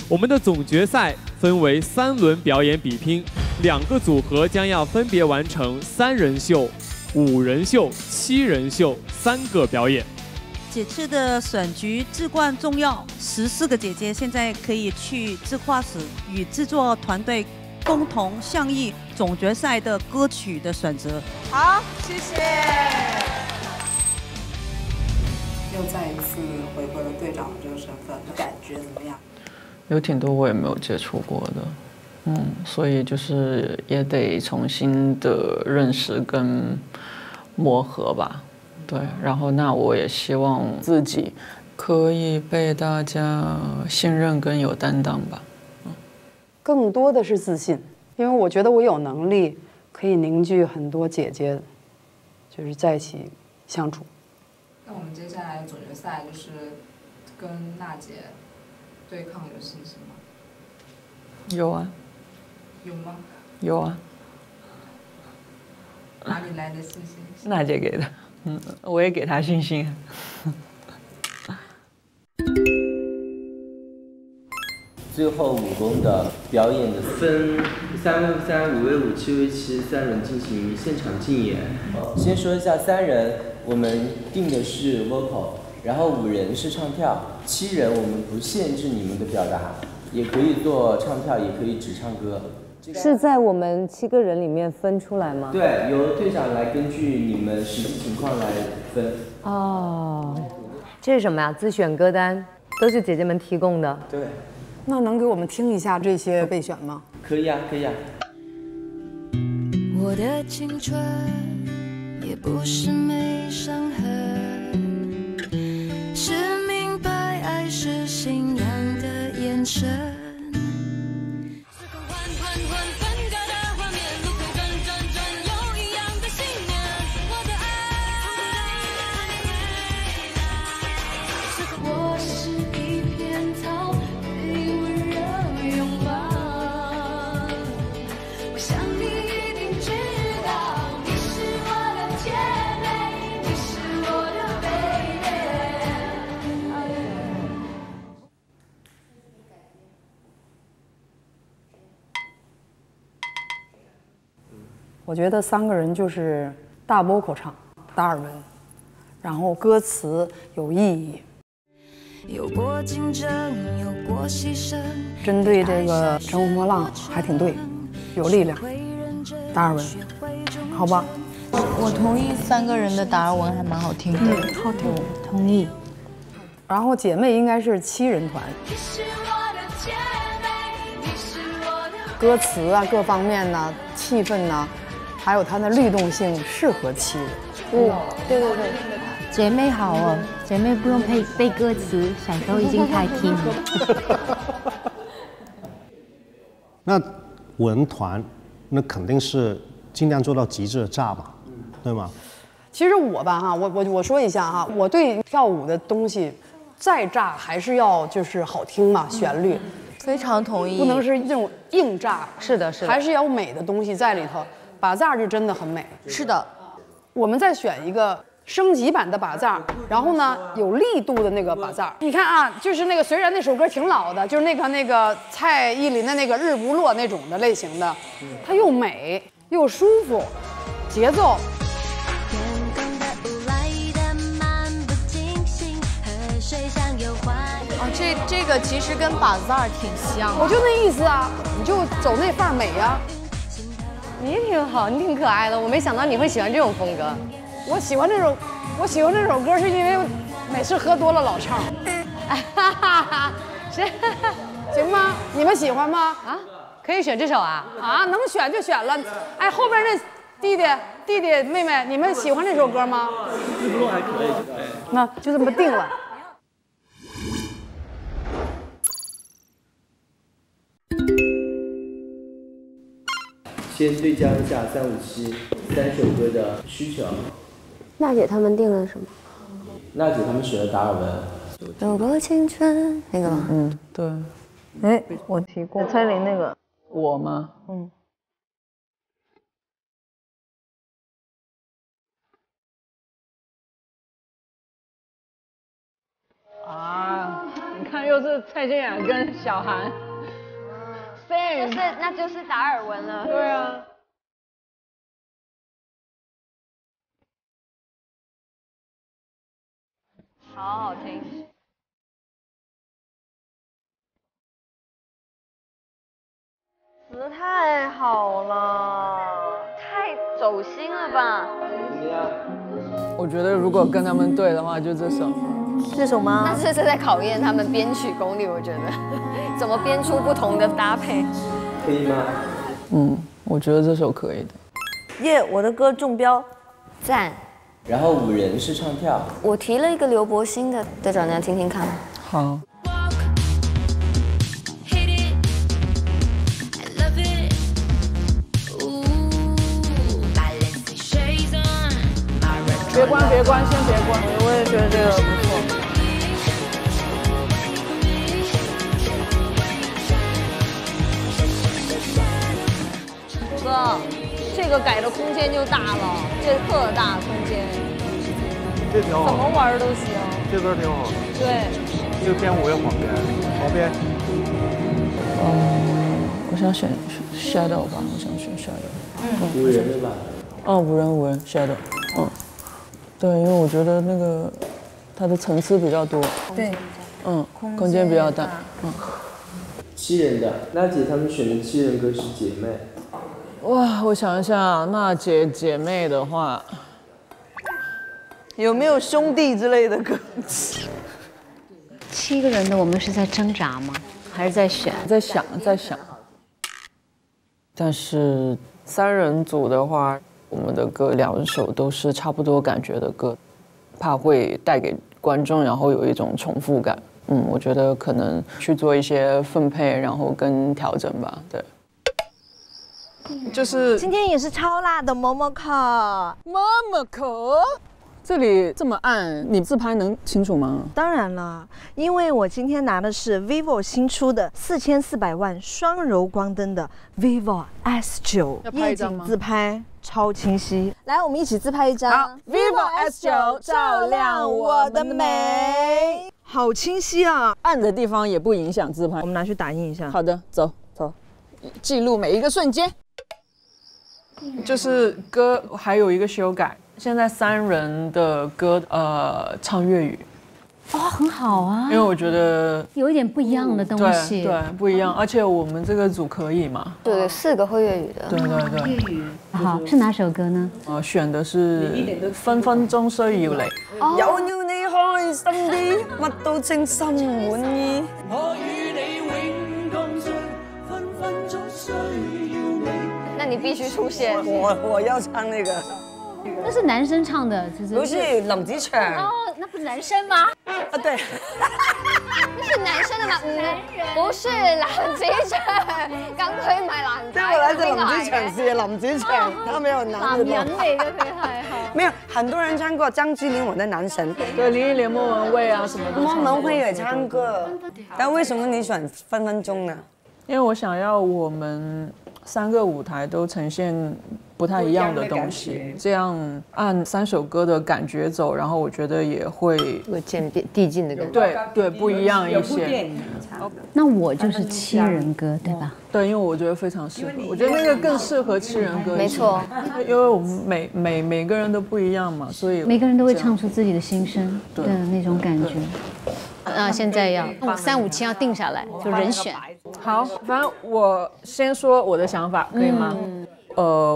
我们的总决赛分为3轮表演比拼，2个组合将要分别完成3人秀、5人秀、7人秀3个表演。这次的选局至关重要，14个姐姐现在可以去制画室与制作团队。 共同商议总决赛的歌曲的选择。好，谢谢。又再一次回归了队长这个身份，感觉怎么样？有挺多我也没有接触过的，所以就是也得重新的认识跟磨合吧。对，然后那我也希望自己可以被大家信任跟有担当吧。 更多的是自信，因为我觉得我有能力可以凝聚很多姐姐，就是在一起相处。那我们接下来的总决赛就是跟娜姐对抗，有信心吗？有啊。有吗？有啊。哪里来的信心？娜姐给的，我也给她信心。最后武功的表演的分3v3、5v5、7v73人进行现场竞演。先说一下3人，我们定的是 vocal， 然后5人是唱跳，7人我们不限制你们的表达，也可以做唱跳，也可以只唱歌。是在我们7个人里面分出来吗？对，由队长来根据你们实际情况来分。哦，这是什么呀？自选歌单都是姐姐们提供的。对。 那能给我们听一下这些备选吗？可以啊，可以啊。我的青春也不是没伤痕，是明白爱是信仰的眼神。我是一片草。 我觉得3个人就是大 vocal 唱，达尔文，然后歌词有意义。有过竞争，有过牺牲。针对这个乘风破浪还挺对，有力量。达尔文，好吧。我同意3个人的达尔文还蛮好听的。好听，同意。然后姐妹应该是7人团。 歌词啊，各方面呢、啊，气氛呢、啊，还有它的律动性适合7人。对对对，姐妹好哦，姐妹不用背歌词，小时候已经太听了。那文团，那肯定是尽量做到极致的炸嘛，对吗？其实我吧哈，我说一下哈，我对跳舞的东西，再炸还是要就是好听嘛，旋律。 非常同意，不能是那种硬炸，是的，是的，还是要美的东西在里头。把炸就真的很美，是的。我们再选一个升级版的把炸，然后呢有力度的那个把炸。你看啊，就是那个虽然那首歌挺老的，就是那个蔡依林的那个《日不落》那种的类型的，它又美又舒服，节奏。 哦，这个其实跟把子儿挺像。我就那意思啊，你就走那范儿美呀。你挺好，你挺可爱的，我没想到你会喜欢这种风格。我喜欢这首歌是因为每次喝多了老唱。哈哈哈，是，行吗？你们喜欢吗？啊，可以选这首啊？啊，能选就选了。哎，后边那弟弟妹妹，你们喜欢这首歌吗？还可以，那就这么定了。先对焦一下3573首歌的需求。娜姐他们定了什么？娜姐他们选了达尔文。走过青春那个吗？嗯，对。哎，我提过蔡琳那个。我吗？嗯。啊，你看又是蔡健雅跟小韩。 就是，那就是达尔文了。对啊。好好听。词太好了，太走心了吧？怎么样？我觉得如果跟他们对的话，就这首。这首吗？那这是在考验他们编曲功力，我觉得。 怎么编出不同的搭配？可以吗？嗯，我觉得这首可以的。耶，我的歌中标，赞。然后5人是唱跳，我提了一个刘柏辛的，队长你要听听看。好。别关，别关，先别关，我也觉得这个不错。 哥，这个改的空间就大了，这特大空间，这挺好，怎么玩都行。这歌挺好。对，就偏5月黄边，黄边。我想选 shadow 吧，我想选 shadow。嗯，5人对吧？哦，5人 shadow。嗯，对，因为我觉得那个它的层次比较多。对。嗯，空间比较大。嗯。7人的，娜姐她们选的7人歌是姐妹。 哇，我想一下，那姐妹的话，有没有兄弟之类的歌？7个人的，我们是在挣扎吗？还是在选？在想。但是3人组的话，我们的歌2首都是差不多感觉的歌，怕会带给观众，然后有一种重复感。嗯，我觉得可能去做一些分配，然后跟调整吧。对。 就是今天也是超辣的Momoko，这里这么暗，你自拍能清楚吗？当然了，因为我今天拿的是 vivo 新出的4400万双柔光灯的 vivo S9， 夜景自拍超清晰。来，我们一起自拍一张。好 ，vivo S9 照亮我的美，好清晰啊！暗的地方也不影响自拍，我们拿去打印一下。好的，走走，记录每一个瞬间。 就是歌还有一个修改，现在3人的歌唱粤语，哦很好啊，因为我觉得有一点不一样的东西，对不一样，而且我们这个组可以嘛，对4个会粤语的，对对对，粤语好是哪首歌呢？选的是分分钟需要你，有了你開心啲，乜都稱心滿意，我與你永共聚，分分鐘需要你。 那你必须出现。我要唱那个，那是男生唱的，就是不是林子祥？哦，那不是男生吗？啊，对，那是男生的吗？男人不是林子祥，咁佢咪男仔。對我來自林子祥是林子祥，他沒有男人。男人嚟嘅佢係。沒有，很多人唱過張智霖，我的男神。對，林憶蓮、莫文蔚啊什麼的。莫文蔚也唱過，但為什麼你選分分鐘呢？因為我想要我們。 3个舞台都呈现不太一样的东西，这样按3首歌的感觉走，然后我觉得也会渐变递进的感觉。对对，不一样一些。那我就是7人歌，对吧？对，因为我觉得非常适合，我觉得那个更适合7人歌。没错，因为我们每个人都不一样嘛，所以每个人都会唱出自己的心声的那种感觉。那现在要357要定下来，就人选。好，反正我先说我的想法，可以吗？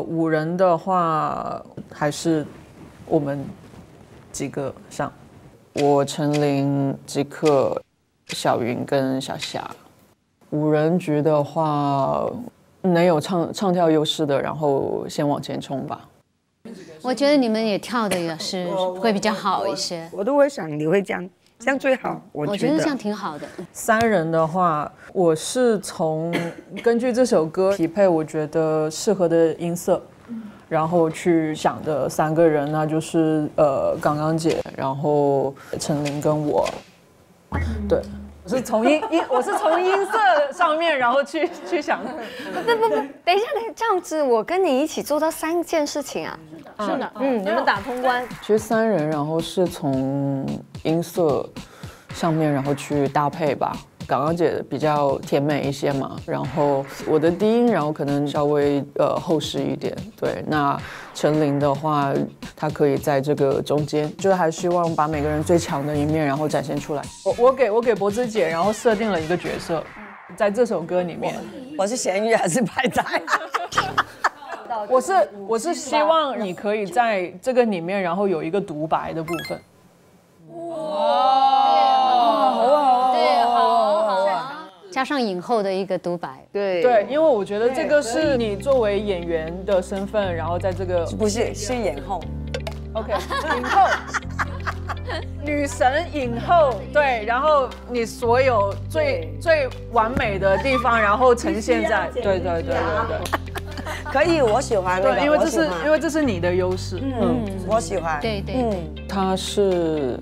五人的话还是我们几个上，我、陈琳、即刻、小云跟小霞。五人局的话，能有唱跳优势的，然后先往前冲吧。 我觉得你们也跳的也是会比较好一些。我都会想你会这样最好，我觉得这样挺好的。三人的话，我是从根据这首歌匹配我觉得适合的音色，然后去想的三个人那就是刚刚姐，然后陈琳跟我。对，我是从音色上面然后去想。不，等一下，这样子我跟你一起做到3件事情啊。 是的，你们打通关。其实三人，然后是从音色上面，然后去搭配吧。港港姐比较甜美一些嘛，然后我的低音，然后可能稍微厚实一点。对，那陈琳的话，她可以在这个中间，就是还希望把每个人最强的一面，然后展现出来。我给柏芝姐，然后设定了一个角色，在这首歌里面，我是咸鱼还是白菜？我是希望你可以在这个里面，然后有一个独白的部分。哇，对，好，加上影后的一个独白。对，因为我觉得这个是你作为演员的身份，然后在这个不是是影后 ，OK， 影后，女神影后，对，然后你所有最完美的地方，然后呈现在，对。 可以，我喜欢那个，因为这是你的优势，我喜欢，对，它是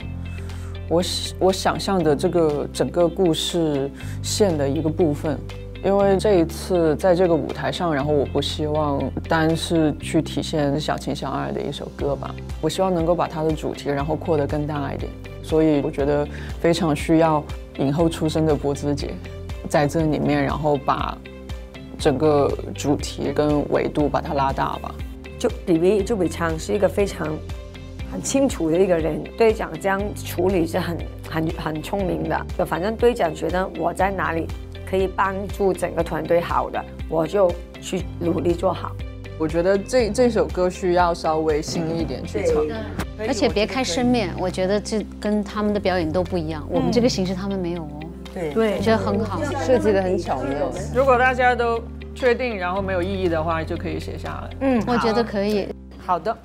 我想象的这个整个故事线的一个部分，因为这一次在这个舞台上，然后我不希望单是去体现小情小爱的一首歌吧，我希望能够把它的主题然后扩得更大一点，所以我觉得非常需要影后出身的柏芝姐在这里面，然后把 整个主题跟维度把它拉大吧。周笔畅是一个非常很清楚的一个人，队长这样处理是很聪明的。反正队长觉得我在哪里可以帮助整个团队好的，我就去努力做好。我觉得这首歌需要稍微新一点去唱，而且别开生面，我觉得这跟他们的表演都不一样。我们这个形式他们没有哦。 对，我觉得很好，设计的很巧妙。如果大家都确定，然后没有异议的话，就可以写下来。我觉得可以。好的。《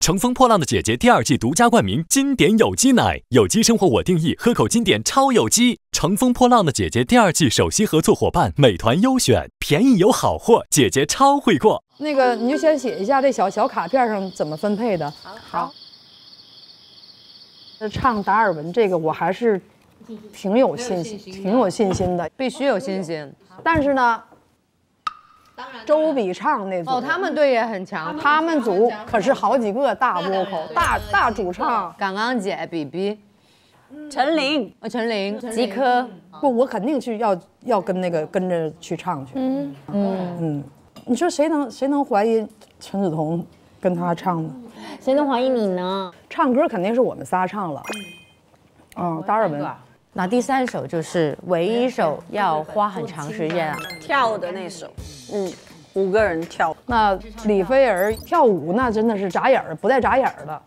乘风破浪的姐姐》第2季独家冠名金典有机奶，有机生活我定义，喝口金典超有机。《乘风破浪的姐姐》第2季首席合作伙伴美团优选，便宜有好货，姐姐超会过。那个你就先写一下这小卡片上怎么分配的。好。 唱达尔文这个我还是挺有信心的，必须有信心。但是呢，周笔畅那组他们队也很强，他们组可是好几个大 vocal、大主唱，港港姐、BB、陈琳、即刻，我肯定去要跟着去唱去。你说谁能怀疑陈梓童？ 跟他唱的，谁能怀疑你呢？唱歌肯定是我们仨唱了，达尔文。那第3首就是唯一一首要花很长时间啊，跳的那首，5个人跳。那李菲儿跳舞那真的是眨眼儿不带眨眼儿的，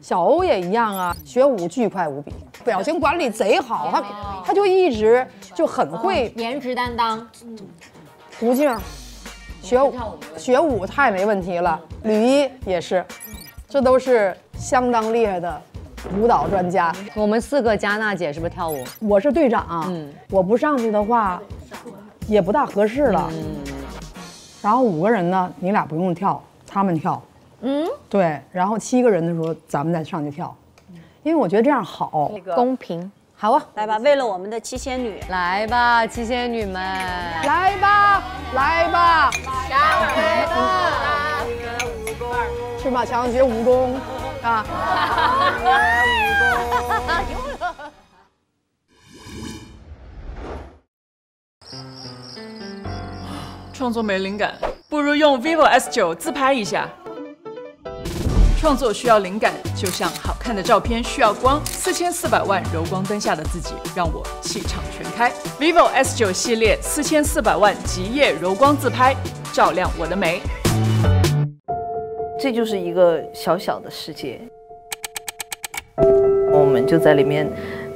小欧也一样啊，学舞巨快无比，表情管理贼好，他就一直就很会，颜值担当。胡静。 学舞太没问题了，吕一也是，这都是相当厉害的舞蹈专家。我们4个加娜姐是不是跳舞？我是队长，我不上去的话，也不大合适了。然后5个人呢，你俩不用跳，他们跳。对。然后7个人的时候，咱们再上去跳，因为我觉得这样好，公平。 好啊，来吧！为了我们的七仙女，来吧，七仙女们，来吧，来吧，强来吧，是吧？强学武功啊！创作没灵感，不如用 vivo S9自拍一下。创作需要灵感，就像好看的照片需要光。4400万柔光灯下的自己，让我气场全开。vivo S9 系列4400万极夜柔光自拍，照亮我的美。这就是一个小小的世界，我们就在里面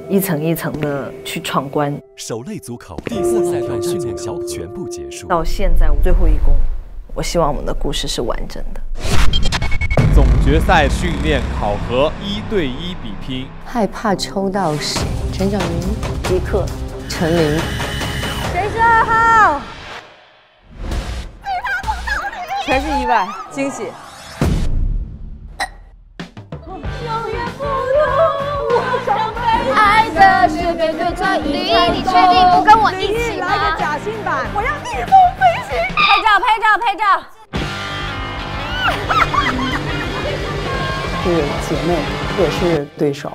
一层一层的去闯关。手累足口，第四赛段训练小组全部结束。到现在最后一公，我希望我们的故事是完整的。 总决赛训练考核1对1比拼，害怕抽到谁？陈小明、迪克、陈琳，谁是2号？是他碰到你，全是意外惊喜。永远不懂，我想被爱的是被对错离。你确定不跟我一起吗？来个假性版，我要逆风飞行。拍照，拍照，拍照。 是姐妹，也是对手。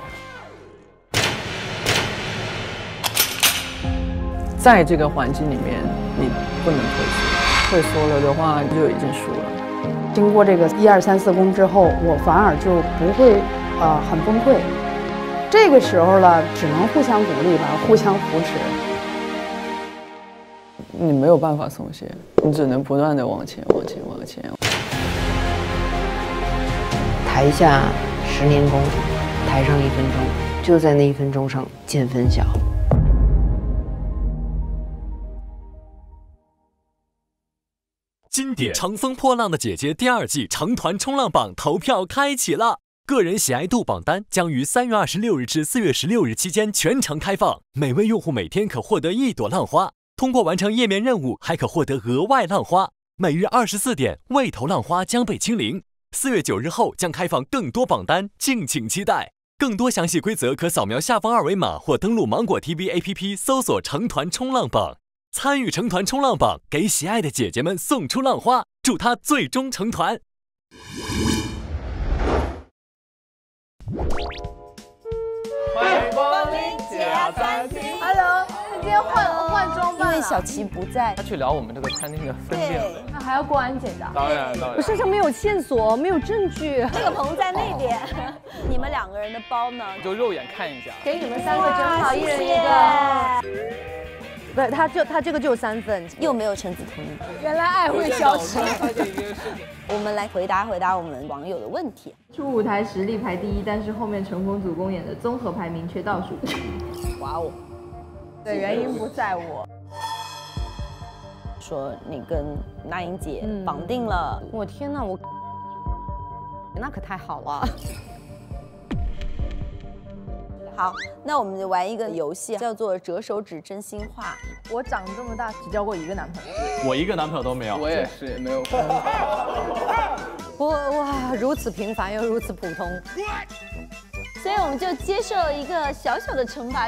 在这个环境里面，你不能退缩，退缩了的话就已经输了。经过这个1、2、3、4攻之后，我反而就不会很崩溃。这个时候了，只能互相鼓励吧，互相扶持。你没有办法松懈，你只能不断的往前，往前，往前。 台下10年功，台上1分钟，就在那1分钟上见分晓。经典《乘风破浪的姐姐》第2季成团冲浪榜投票开启了，个人喜爱度榜单将于3月26日至4月16日期间全程开放，每位用户每天可获得1朵浪花，通过完成页面任务还可获得额外浪花。每日24点，未投浪花将被清零。 4月9日后将开放更多榜单，敬请期待。更多详细规则可扫描下方2维码或登录芒果 TV APP 搜索“成团冲浪榜”，参与成团冲浪榜，给喜爱的姐姐们送出浪花，祝她最终成团。欢迎光临解压餐厅。Hello， 今天换装扮，因为小齐不在，他去聊我们这个餐厅的分店了。那还要过安检的？当然，当然。我身上没有线索，没有证据。那个棚在那边。你们2个人的包呢？就肉眼看一下。给你们3个正好，一人1个。对，他这个就有3份，又没有陈梓桐。原来爱会消失。我们来回答我们网友的问题。初舞台实力排第1，但是后面成功组公演的综合排名却倒数。哇哦！ 对，原因不在我。说你跟那英姐绑定了，我天哪，我那可太好了。好，那我们就玩一个游戏，叫做折手指真心话。我长这么大只交过1个男朋友，我1个男朋友都没有，我也是没有。哇，如此平凡又如此普通，所以我们就接受了一个小小的惩罚。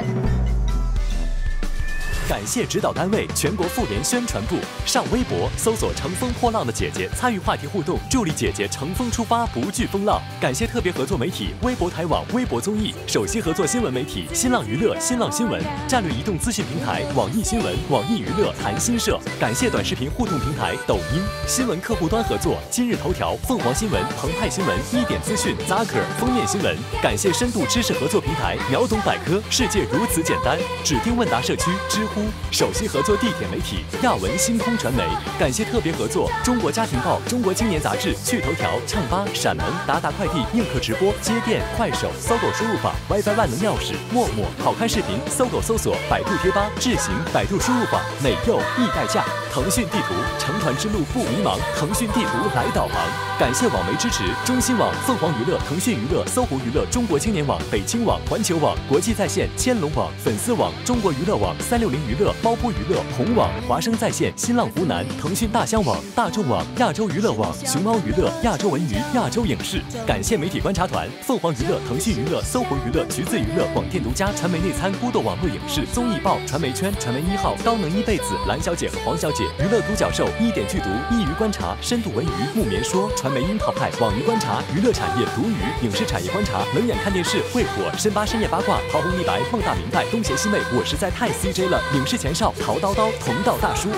感谢指导单位全国妇联宣传部。上微博搜索“乘风破浪的姐姐”，参与话题互动，助力姐姐乘风出发，不惧风浪。感谢特别合作媒体微博台网、微博综艺，首席合作新闻媒体新浪娱乐、新浪新闻，战略移动资讯平台网易新闻、网易娱乐、谈新社。感谢短视频互动平台抖音、新闻客户端合作，今日头条、凤凰新闻、澎湃新闻、1点资讯、Zaker 封面新闻。感谢深度知识合作平台秒懂百科、世界如此简单、指定问答社区、知乎。 首席合作地铁媒体亚文星空传媒，感谢特别合作中国家庭报、中国青年杂志、趣头条、唱吧、闪萌、达达快递、映客直播、街店、快手、搜狗输入法、WiFi 万能钥匙、陌陌、好看视频、搜狗搜索、百度贴吧、智行、百度输入法、美柚、易代驾、腾讯地图、成团之路不迷茫、腾讯地图来导航，感谢网媒支持中新网、凤凰娱乐、腾讯娱乐、搜狐娱乐、中国青年网、北青网、环球网、国际在线、千龙网、粉丝网、中国娱乐网、360。 娱乐、猫扑娱乐、红网、华生在线、新浪湖南、腾讯大香网、大众网、亚洲娱乐网、熊猫娱乐、亚洲文娱、亚洲影视。感谢媒体观察团、凤凰娱乐、腾讯娱乐、搜狐娱乐、橘子娱乐、广电独家、传媒内参、孤豆网络影视、综艺报、传媒圈、传媒1号、高能一辈子、蓝小姐和黄小姐、娱乐独角兽、1点剧毒、一鱼观察、深度文娱、木棉说、传媒樱桃派、网娱观察、娱乐产业毒鱼、影视产业观察、冷眼看电视、会火、深扒深夜八卦、桃红一白、孟大明白、东邪西魅，我实在太 CJ 了。 影视前哨、陶叨叨、同道大叔。